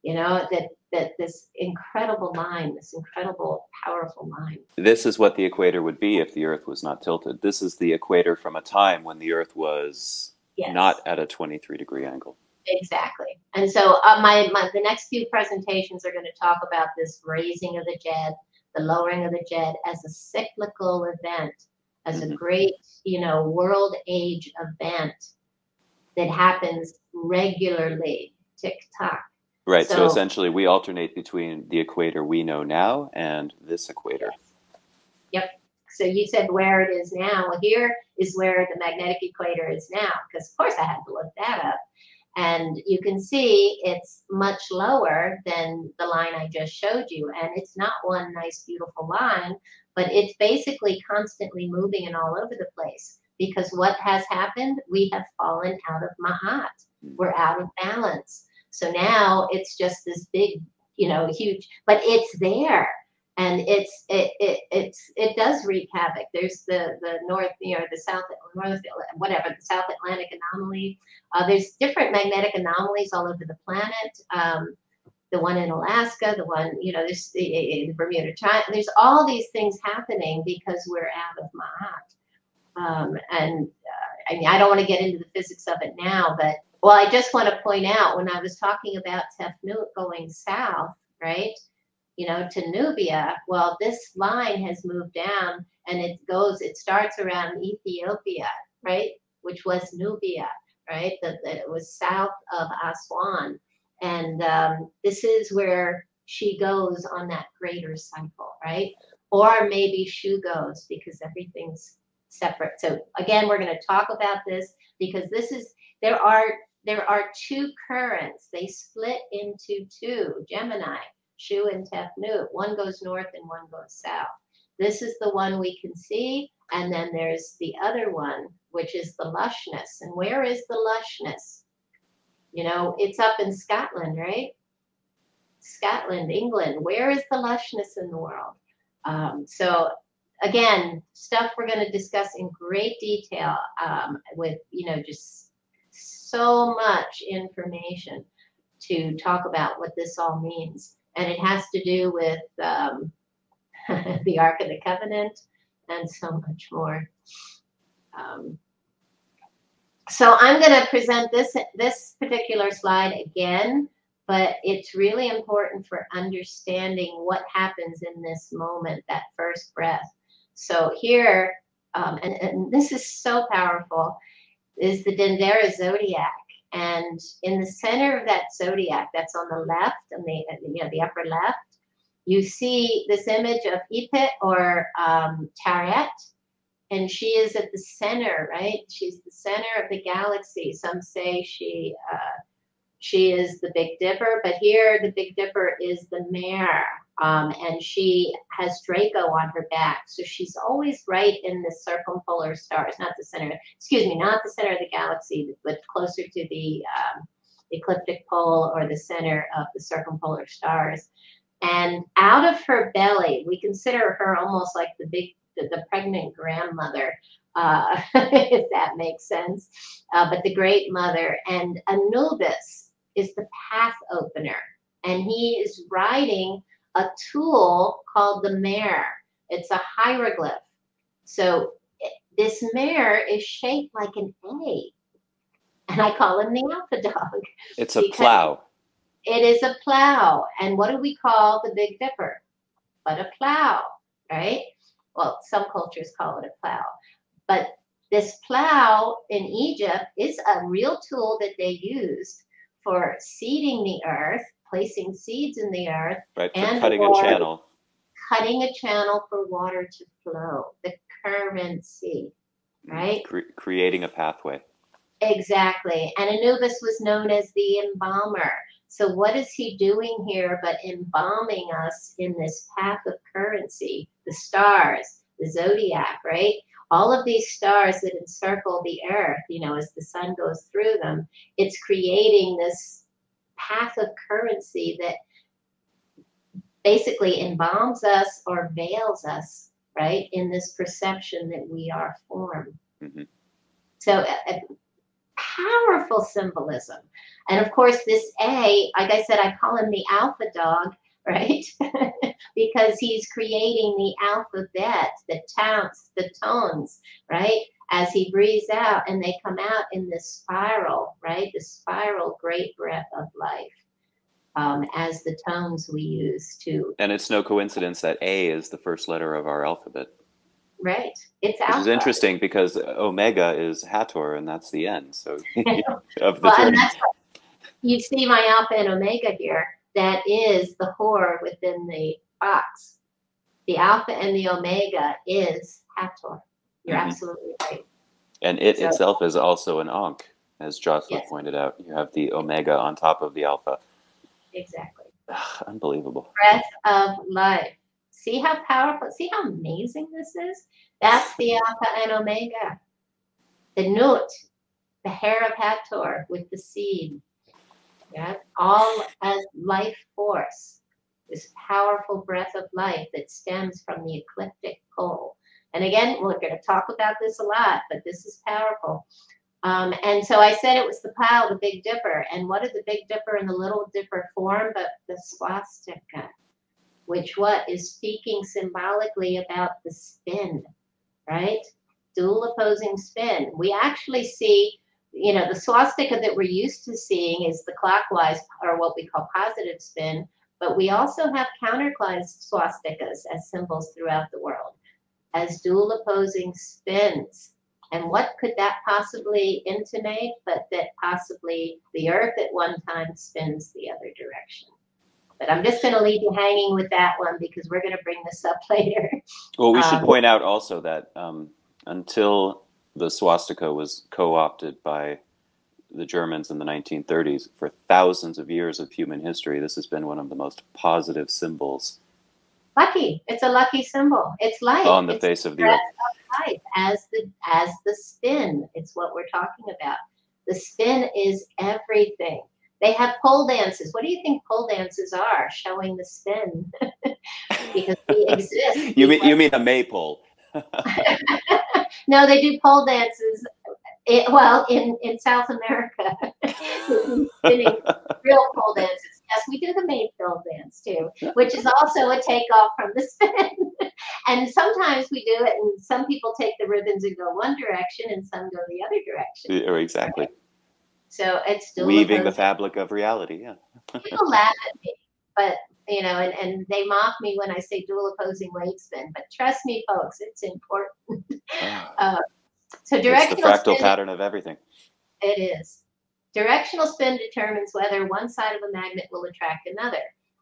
you know, that, that this incredible mind, this incredible, powerful mind. This is what the equator would be if the earth was not tilted. This is the equator from a time when the earth was yes. not at a twenty-three degree angle. Exactly. And so uh, my, my the next few presentations are going to talk about this raising of the Jed, the lowering of the Jed as a cyclical event, as mm-hmm. a great, you know, world age event that happens regularly, tick-tock. Right, so, so essentially we alternate between the equator we know now and this equator. Yes. Yep, so you said where it is now. Well, here is where the magnetic equator is now, because of course I had to look that up. And you can see it's much lower than the line I just showed you. And it's not one nice, beautiful line, but it's basically constantly moving and all over the place. Because what has happened? We have fallen out of Maat. We're out of balance. So now it's just this big, you know, huge, but it's there. And it's it it it's it does wreak havoc. There's the the north, you know, the south, north, whatever, the South Atlantic anomaly. Uh, there's different magnetic anomalies all over the planet. Um, the one in Alaska, the one, you know, there's the, the Bermuda Triangle. There's all these things happening because we're out of Ma'at. Um, and uh, I mean, I don't want to get into the physics of it now, but well, I just want to point out when I was talking about Tefnut going south, right? You know, to Nubia, well, this line has moved down and it goes, it starts around Ethiopia, right? Which was Nubia, right? That it was south of Aswan. And um, this is where she goes on that greater cycle, right? Or maybe Shu goes, because everything's separate. So again, we're going to talk about this, because this is, there are, there are two currents. They split into two, Gemini. Shu and Tefnut. One goes north and one goes south. This is the one we can see, and then there's the other one, which is the lushness. And where is the lushness? You know, it's up in Scotland, right? Scotland, England. Where is the lushness in the world? Um, so, again, stuff we're going to discuss in great detail um, with, you know, just so much information to talk about what this all means. And it has to do with um, the Ark of the Covenant and so much more. Um, so I'm going to present this, this particular slide again, but it's really important for understanding what happens in this moment, that first breath. So here, um, and, and this is so powerful, is the Dendera Zodiac. And in the center of that zodiac, that's on the left, on the, you know, the upper left, you see this image of Ipet or um, Taret, and she is at the center, right? She's the center of the galaxy. Some say she, uh, She is the Big Dipper, but here the Big Dipper is the mare, um, and she has Draco on her back. So she's always right in the circumpolar stars, not the center, excuse me, not the center of the galaxy, but closer to the um, ecliptic pole or the center of the circumpolar stars. And out of her belly, we consider her almost like the big, the, the pregnant grandmother, uh, if that makes sense, uh, but the Great Mother. And Anubis is the path opener, and he is riding a tool called the mare. It's a hieroglyph. So this mare is shaped like an A, and I call him the alpha dog. It's a plow. It is a plow. And what do we call the Big Dipper? But a plow, right? Well, some cultures call it a plow. But this plow in Egypt is a real tool that they used for seeding the earth, placing seeds in the earth. Right, for and cutting water, a channel. Cutting a channel for water to flow, the currency, right? Cre creating a pathway. Exactly. And Anubis was known as the embalmer. So what is he doing here but embalming us in this path of currency, the stars, the zodiac, right? All of these stars that encircle the earth, you know, as the sun goes through them, it's creating this path of currency that basically embalms us or veils us, right, in this perception that we are form. Mm-hmm. So uh, powerful symbolism. And of course, this A, like I said, I call him the alpha dog, right? Because he's creating the alphabet, the tones, the tones, right? As he breathes out, and they come out in this spiral, right? The spiral great breath of life, um, as the tones we use to. And it's no coincidence that A is the first letter of our alphabet. Right. It's alpha. Which is interesting because Omega is Hator, and that's the end. So of the well, journey. You see my alpha and omega here. That is the Hor within the ox. The alpha and the omega is Hator. You're mm-hmm. absolutely right. And it so, itself is also an Ankh, as Jocelyn yes. pointed out. You have the omega on top of the alpha. Exactly. Unbelievable. Breath of life. See how powerful, see how amazing this is? That's the alpha and omega. The Nut, the hair of Hator with the seed. Yeah, all as life force, this powerful breath of life that stems from the ecliptic pole. And again, we're going to talk about this a lot, but this is powerful. Um, and so I said it was the plow, the Big Dipper. And what did the Big Dipper and the Little Dipper form but the swastika, which what is speaking symbolically about the spin, right? Dual opposing spin. We actually see, you know, the swastika that we're used to seeing is the clockwise, or what we call positive spin, but we also have counterclockwise swastikas as symbols throughout the world, as dual opposing spins. And what could that possibly intimate, but that possibly the earth at one time spins the other direction. But I'm just going to leave you hanging with that one because we're going to bring this up later. Well, we um, should point out also that um, until the swastika was co-opted by the Germans in the nineteen thirties. For thousands of years of human history, this has been one of the most positive symbols. Lucky. It's a lucky symbol. It's life. On the it's face the of the earth. Of life, as, the, as the spin. It's what we're talking about. The spin is everything. They have pole dances. What do you think pole dances are? Showing the spin. Because we exist. You mean, you mean a maypole. No, they do pole dances. It, well, in, in South America, real pole dances. Yes, we do the Maypole dance too, which is also a takeoff from the spin. And sometimes we do it, and some people take the ribbons and go one direction, and some go the other direction. Yeah, exactly. Right? So it's still weaving the fabric of reality. Yeah. People laugh at me, but. You know, and, and they mock me when I say dual opposing weight spin, but trust me, folks, it's important. uh, so directional it's the fractal spin, pattern of everything. It is. Directional spin determines whether one side of a magnet will attract another.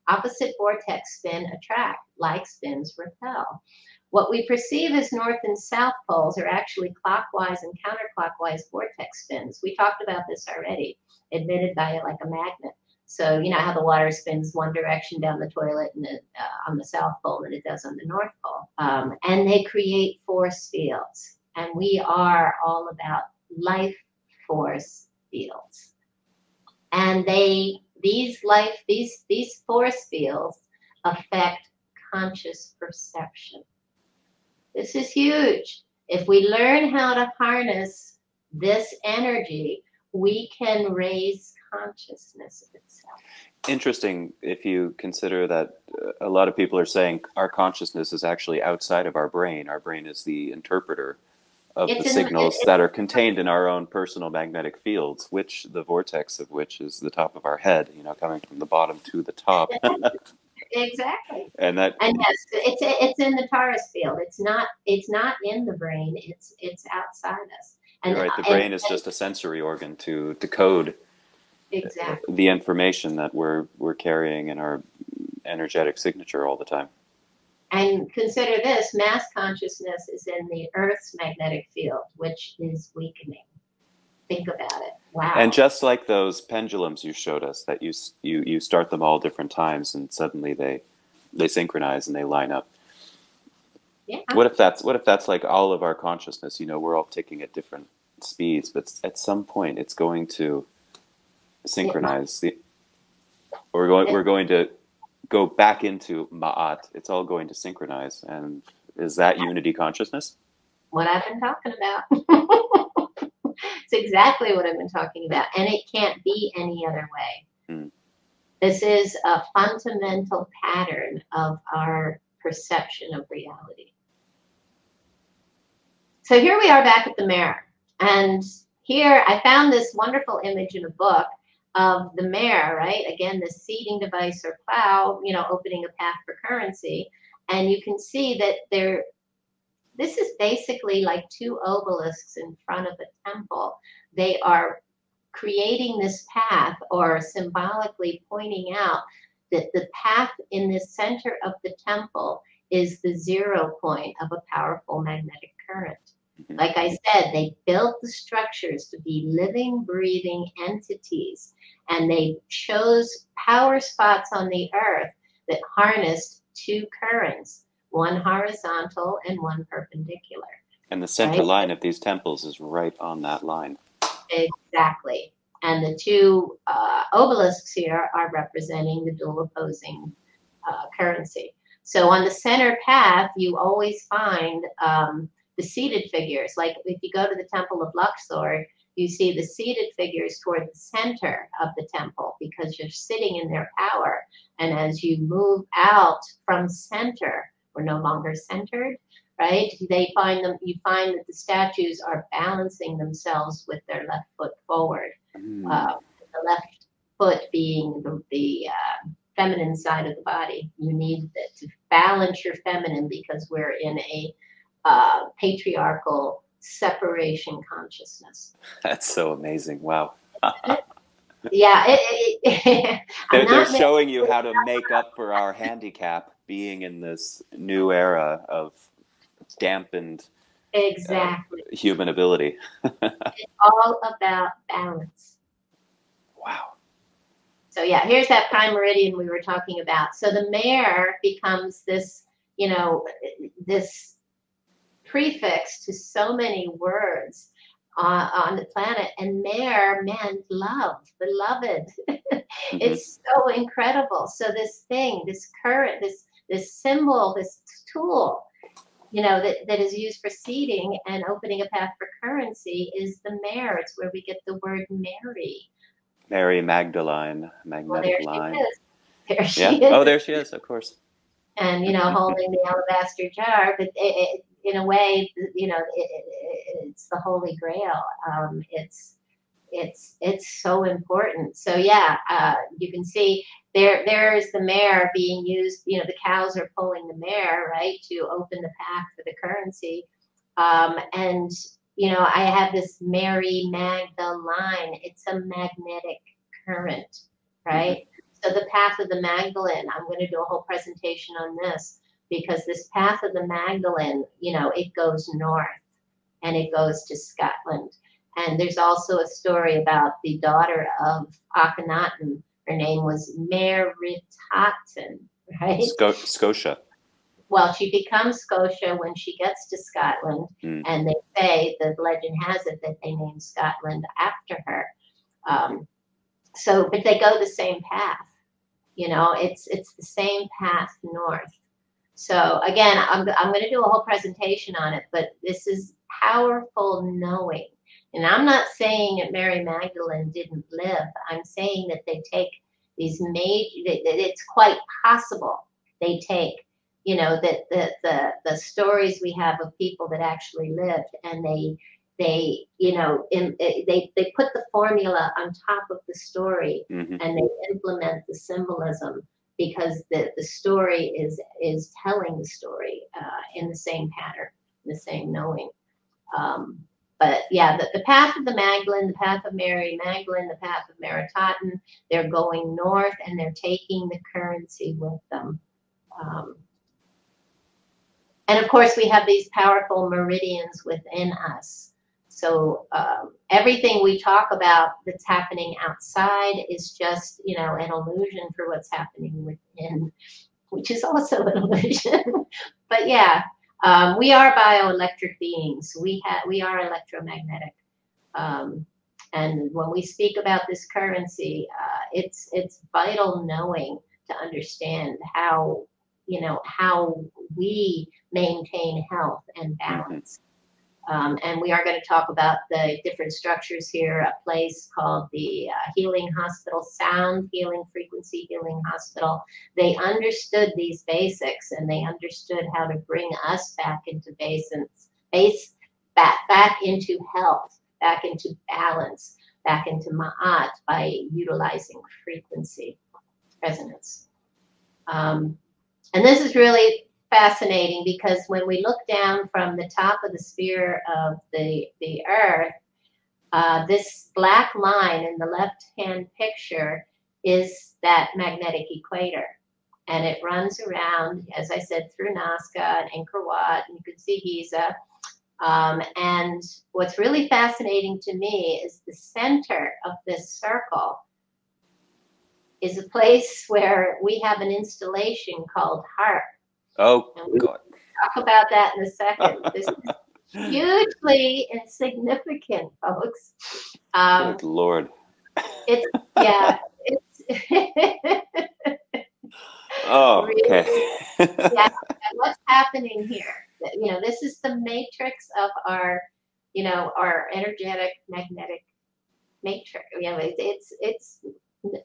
Opposite vortex spin attract, like spins repel. What we perceive as north and south poles are actually clockwise and counterclockwise vortex spins. We talked about this already, admitted by it like a magnet. So you know how the water spins one direction down the toilet and it, uh, on the South Pole than it does on the North Pole. Um, and they create force fields. And we are all about life force fields. And they, these life, these, these force fields affect conscious perception. This is huge. If we learn how to harness this energy, we can raise consciousness of itself. Interesting, if you consider that a lot of people are saying our consciousness is actually outside of our brain. Our brain is the interpreter of it's the signals an, it, that are contained in our own personal magnetic fields, which the vortex of which is the top of our head, you know, coming from the bottom to the top. Exactly. And that and yes, it's it's in the Taurus field. It's not it's not in the brain. It's it's outside us. And you're right, the brain and, is and, just a sensory organ to decode exactly the information that we're we're carrying in our energetic signature all the time. And consider this, mass consciousness is in the Earth's magnetic field, which is weakening. Think about it. Wow. And just like those pendulums you showed us, that you you you start them all different times and suddenly they they synchronize and they line up. Yeah. What if that's what if that's like all of our consciousness? You know, we're all ticking at different speeds, but at some point it's going to synchronize. The, we're going. We're going to go back into Ma'at. It's all going to synchronize, and is that unity consciousness? What I've been talking about. It's exactly what I've been talking about, and it can't be any other way. Mm. This is a fundamental pattern of our perception of reality. So here we are back at the mare, and here I found this wonderful image in a book of the mare, right? Again, the seeding device or plow, you know, opening a path for currency. And you can see that there, this is basically like two obelisks in front of a temple. They are creating this path or symbolically pointing out that the path in the center of the temple is the zero point of a powerful magnetic current. Like I said, they built the structures to be living, breathing entities, and they chose power spots on the earth that harnessed two currents, one horizontal and one perpendicular. And the center right? line of these temples is right on that line. Exactly. And the two uh, obelisks here are representing the dual opposing uh, currency. So on the center path, you always find um, the seated figures. Like if you go to the Temple of Luxor, you see the seated figures toward the center of the temple because you're sitting in their power. And as you move out from center, we're no longer centered, right? They find them. You find that the statues are balancing themselves with their left foot forward. Mm. Uh, the left foot being the, the uh, feminine side of the body. You need that to balance your feminine because we're in a uh, patriarchal separation consciousness. That's so amazing. Wow. Yeah. It, it, it, they're they're showing you how to make up for our handicap being in this new era of dampened exactly uh, human ability. It's all about balance. Wow. So yeah, here's that prime meridian we were talking about. So the mare becomes this, you know, this prefix to so many words uh, on the planet, and mare meant love, beloved. Mm-hmm. It's so incredible. So this thing, this current, this this symbol, this tool, you know, that, that is used for seeding and opening a path for currency is the mare. It's where we get the word Mary. Mary Magdalene, magnetic well, line. She there she yeah. is. Oh, there she is, of course. And, you know, holding the alabaster jar, but it, it, in a way, you know, it, it, it's the Holy Grail. Um, it's, it's, it's so important. So yeah, uh, you can see there, there is the mare being used, you know, the cows are pulling the mare, right, to open the path for the currency. Um, and, you know, I have this Mary Magdalene. It's a magnetic current, right? Mm-hmm. So the path of the Magdalene, I'm going to do a whole presentation on this. because this path of the Magdalene, you know, it goes north and it goes to Scotland. And there's also a story about the daughter of Akhenaten. Her name was Meritaten, right? Sc Scotia. Well, she becomes Scotia when she gets to Scotland, mm. and they say, the legend has it, that they named Scotland after her. Um, so, but they go the same path, you know, it's, it's the same path north. So again, I'm, I'm going to do a whole presentation on it, but this is powerful knowing. And I'm not saying that Mary Magdalene didn't live. I'm saying that they take these major, that it's quite possible they take, you know, that the, the, the stories we have of people that actually lived, and they, they, you know, in, they, they put the formula on top of the story, mm-hmm. and they implement the symbolism, because the, the story is, is telling the story uh, in the same pattern, the same knowing. Um, But yeah, the, the path of the Magdalene, the path of Mary Magdalene, the path of Meritaten, they're going north and they're taking the currency with them. Um, and of course, we have these powerful meridians within us. So um, everything we talk about that's happening outside is just, you know, an illusion for what's happening within, which is also an illusion. But yeah. Um, we are bioelectric beings. We have, we are electromagnetic, um, and when we speak about this currency, uh, it's it's vital knowing to understand how, you know, how we maintain health and balance. Um, and we are going to talk about the different structures here. A place called the uh, Healing Hospital, Sound Healing Frequency Healing Hospital. They understood these basics, and they understood how to bring us back into balance, base back back into health, back into balance, back into Ma'at by utilizing frequency resonance. Um, and this is really fascinating, because when we look down from the top of the sphere of the the earth, uh, this black line in the left hand picture is that magnetic equator, and it runs around, as I said, through Nazca and Angkor Wat, and you can see Giza. Um, and what's really fascinating to me is the center of this circle is a place where we have an installation called HAARP. Oh, we'll God. Talk about that in a second. This is hugely insignificant, folks. Um, Good Lord. It's, yeah. It's oh, okay. Really, yeah. And what's happening here? You know, this is the matrix of our, you know, our energetic magnetic matrix. You know, it, it's, it's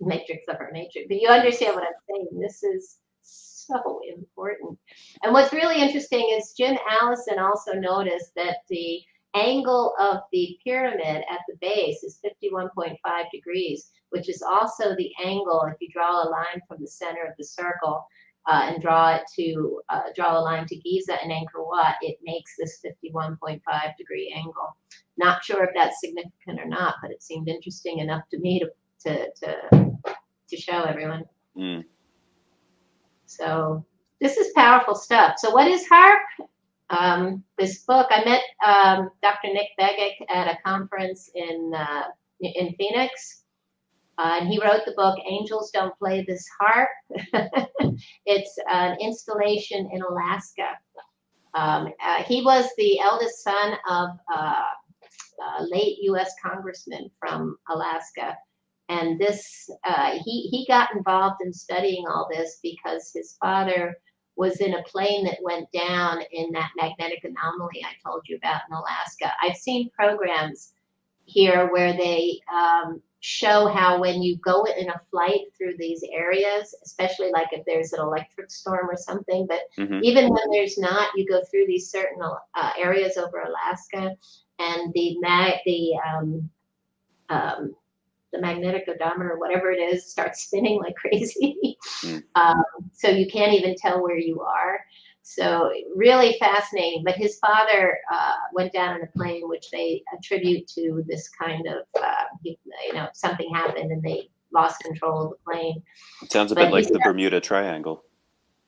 matrix of our matrix. But you understand what I'm saying. This is so important. And what's really interesting is Jim Allison also noticed that the angle of the pyramid at the base is fifty-one point five degrees, which is also the angle, if you draw a line from the center of the circle uh, and draw it to uh, draw a line to Giza and Angkor Wat, it makes this fifty-one point five degree angle. Not sure if that's significant or not, but it seemed interesting enough to me to to to, to show everyone. Mm. So this is powerful stuff. So what is HAARP? Um, this book, I met um, Doctor Nick Begich at a conference in, uh, in Phoenix, uh, and he wrote the book, Angels Don't Play This HAARP. It's an installation in Alaska. Um, uh, he was the eldest son of uh, a late U S congressman from Alaska. And this, uh, he, he got involved in studying all this because his father was in a plane that went down in that magnetic anomaly I told you about in Alaska. I've seen programs here where they um, show how when you go in a flight through these areas, especially like if there's an electric storm or something, but mm-hmm. even when there's not, you go through these certain uh, areas over Alaska, and the, mag the, um, um, the magnetic odometer, whatever it is, starts spinning like crazy. um, so you can't even tell where you are. So really fascinating. But his father uh, went down in a plane, which they attribute to this kind of, uh, you know, something happened and they lost control of the plane. It sounds a but bit like the Bermuda Triangle.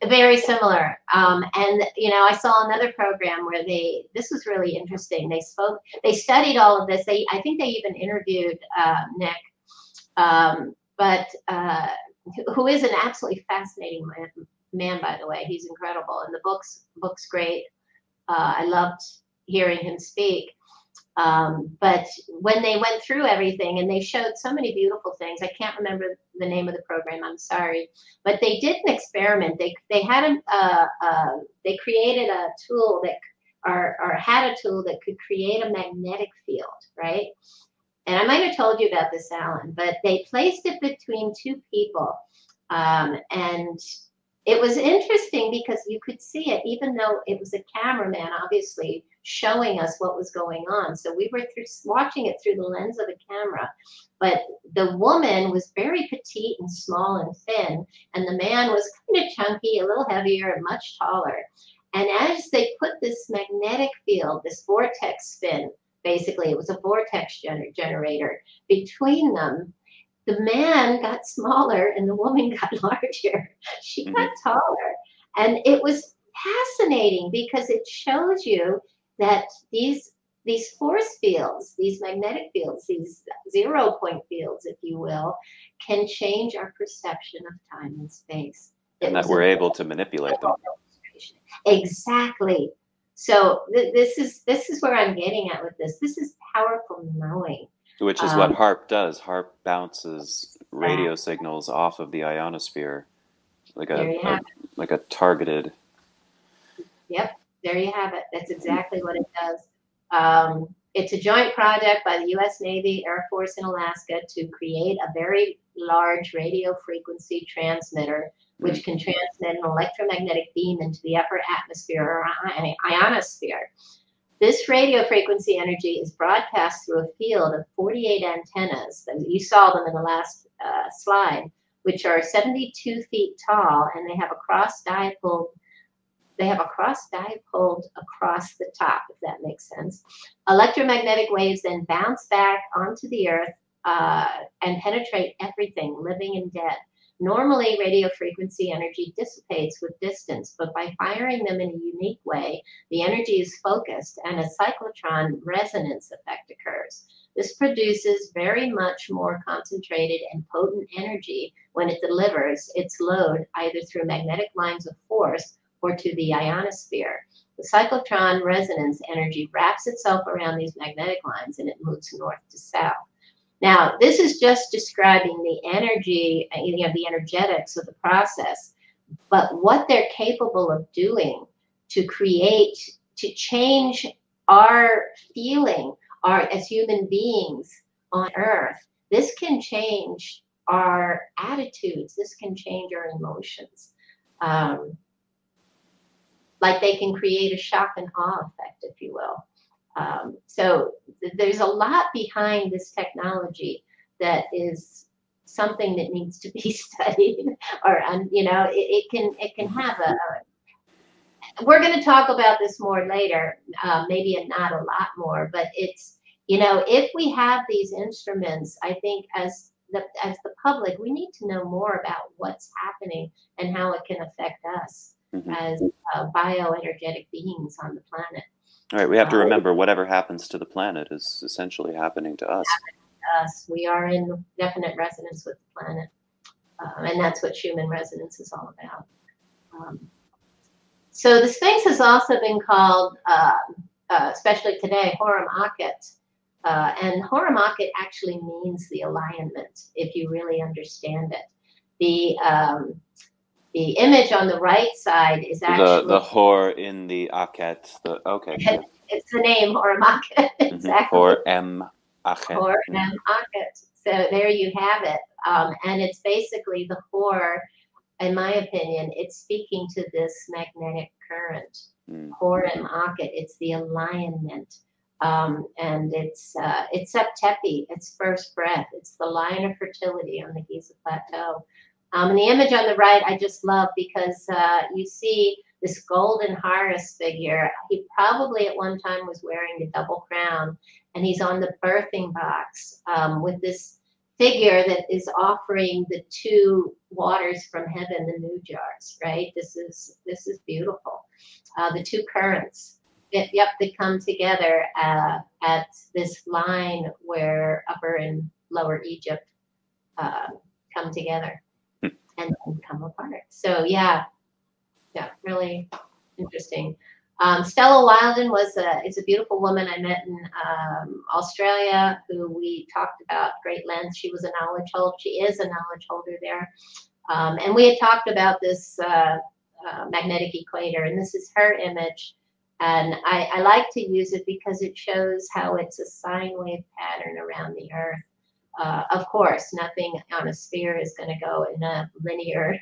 Very similar. Um, and, you know, I saw another program where they, this was really interesting. They spoke, they studied all of this. They, I think they even interviewed uh, Nick, um, but uh, who is an absolutely fascinating man, man, by the way. He's incredible. And the book's, book's great. Uh, I loved hearing him speak. Um, but when they went through everything and they showed so many beautiful things, I can't remember the name of the program, I'm sorry, but they did an experiment. They, they had a, uh, uh, they created a tool that, or, or had a tool that could create a magnetic field, right? And I might've told you about this, Alan, but they placed it between two people. Um, and it was interesting because you could see it, even though it was a cameraman, obviously, showing us what was going on. So we were through, watching it through the lens of a camera. But the woman was very petite and small and thin, and the man was kind of chunky, a little heavier, and much taller. And as they put this magnetic field, this vortex spin, basically it was a vortex gener generator, between them, the man got smaller and the woman got larger. She got mm-hmm. taller. And it was fascinating because it shows you that these these force fields, these magnetic fields, these zero point fields, if you will, can change our perception of time and space. And that we're able to manipulate them. Exactly. So th this is this is where I'm getting at with this. This is powerful knowing. Which is um, what HAARP does. HAARP bounces radio signals off of the ionosphere, like a, a like a targeted. Yep. There you have it. That's exactly what it does. Um, it's a joint project by the U S Navy, Air Force, and Alaska to create a very large radio frequency transmitter, which can transmit an electromagnetic beam into the upper atmosphere or ionosphere. This radio frequency energy is broadcast through a field of forty-eight antennas. You saw them in the last uh, slide, which are seventy-two feet tall, and they have a cross-dipole They have a cross dipole across the top, if that makes sense. Electromagnetic waves then bounce back onto the earth uh, and penetrate everything, living and dead. Normally, radio frequency energy dissipates with distance, but by firing them in a unique way, the energy is focused and a cyclotron resonance effect occurs. This produces very much more concentrated and potent energy when it delivers its load either through magnetic lines of force or to the ionosphere. The cyclotron resonance energy wraps itself around these magnetic lines and it moves north to south. Now, this is just describing the energy, you know, the energetics of the process, but what they're capable of doing to create, to change our feeling, our, as human beings on Earth, this can change our attitudes, this can change our emotions. Um, Like they can create a shock and awe effect, if you will. Um, so th there's a lot behind this technology that is something that needs to be studied, or um, you know, it, it can it can have a. a we're going to talk about this more later, uh, maybe not a lot more, but it's, you know, if we have these instruments, I think as the as the public, we need to know more about what's happening and how it can affect us. As uh, bioenergetic beings on the planet. All right, we have to remember whatever happens to the planet is essentially happening to us. Us, we are in definite resonance with the planet, um, and that's what human resonance is all about. Um, so the Sphinx has also been called, uh, uh, especially today, Horem Akhet, uh, and Horem Akhet actually means the alignment. If you really understand it, the um, The image on the right side is actually... The, the whore in the Akhet. The, okay. It's, it's the name, Horem Akhet. Exactly. Horem Akhet. Horem Akhet. So there you have it. Um, and it's basically the whore, in my opinion, it's speaking to this magnetic current. Mm. Horem Akhet. It's the alignment. Um, and it's uh, it's Septepi. It's first breath. It's the line of fertility on the Giza Plateau. Um, and the image on the right, I just love because uh, you see this golden Horus figure. He probably at one time was wearing the double crown, and he's on the birthing box um, with this figure that is offering the two waters from heaven, the mood jars, right? This is this is beautiful. Uh, the two currents, it, yep, they come together uh, at this line where Upper and Lower Egypt uh, come together and then come apart. So yeah, yeah, really interesting. Um, Stella Wildin was a, is a beautiful woman I met in um, Australia, who we talked about great length. She was a knowledge holder. She is a knowledge holder there. Um, and we had talked about this uh, uh, magnetic equator, and this is her image. And I, I like to use it because it shows how it's a sine wave pattern around the Earth. Uh, of course, nothing on a sphere is going to go in a linear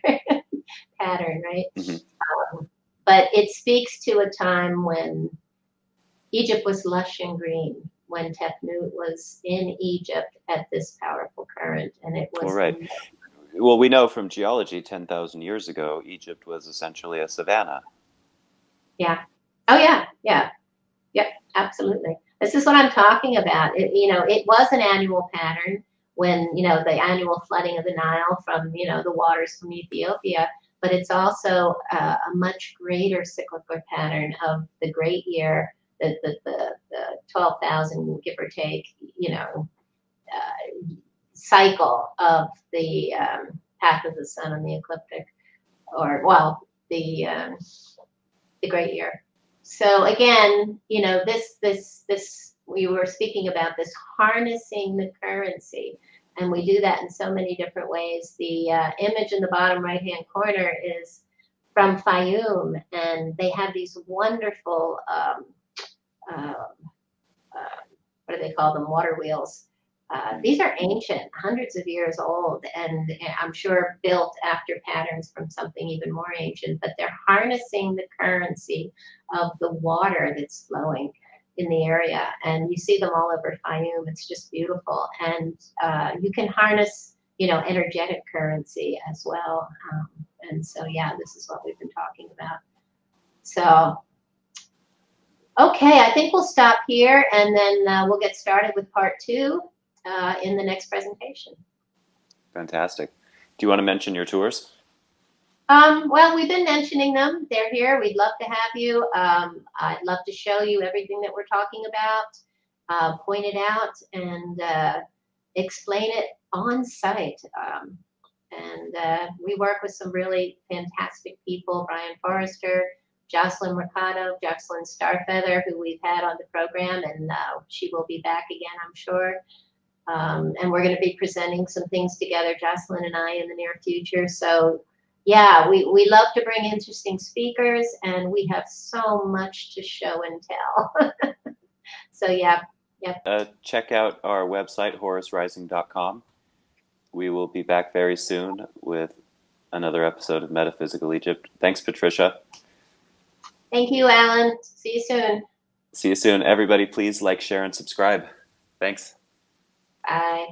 pattern, right? Mm-hmm. um, But it speaks to a time when Egypt was lush and green, when Tefnut was in Egypt at this powerful current, and it was. All right. Well, we know from geology, ten thousand years ago, Egypt was essentially a savanna. Yeah. Oh yeah. Yeah. Yep. Absolutely. This is what I'm talking about. It, you know, it was an annual pattern when you know the annual flooding of the Nile from you know the waters from Ethiopia. But it's also uh, a much greater cyclical pattern of the great year, the the, the, the twelve thousand, give or take, you know, uh, cycle of the um, path of the sun on the ecliptic, or well, the um, the great year. So again, you know, this this this we were speaking about this harnessing the currency. And we do that in so many different ways. The uh, image in the bottom right-hand corner is from Fayum, and they have these wonderful, um, uh, uh, what do they call them, water wheels. Uh, these are ancient, hundreds of years old, and I'm sure built after patterns from something even more ancient, but they're harnessing the currency of the water that's flowing in the area, and you see them all over Fayum. It's just beautiful, and uh, you can harness, you know, energetic currency as well. Um, and so, yeah, this is what we've been talking about. So, okay, I think we'll stop here, and then uh, we'll get started with part two uh, in the next presentation. Fantastic. Do you want to mention your tours? Um, well, we've been mentioning them. They're here. We'd love to have you. Um, I'd love to show you everything that we're talking about, uh, point it out, and uh, explain it on site. Um, and uh, we work with some really fantastic people, Brian Forrester, Jocelyn Mercado, Jocelyn Starfeather, who we've had on the program, and uh, she will be back again, I'm sure. Um, and we're going to be presenting some things together, Jocelyn and I, in the near future. So, yeah, we, we love to bring interesting speakers, and we have so much to show and tell. So, yeah. yeah. Uh, check out our website, horus rising dot com. We will be back very soon with another episode of Metaphysical Egypt. Thanks, Patricia. Thank you, Alan. See you soon. See you soon. Everybody, please like, share, and subscribe. Thanks. Bye.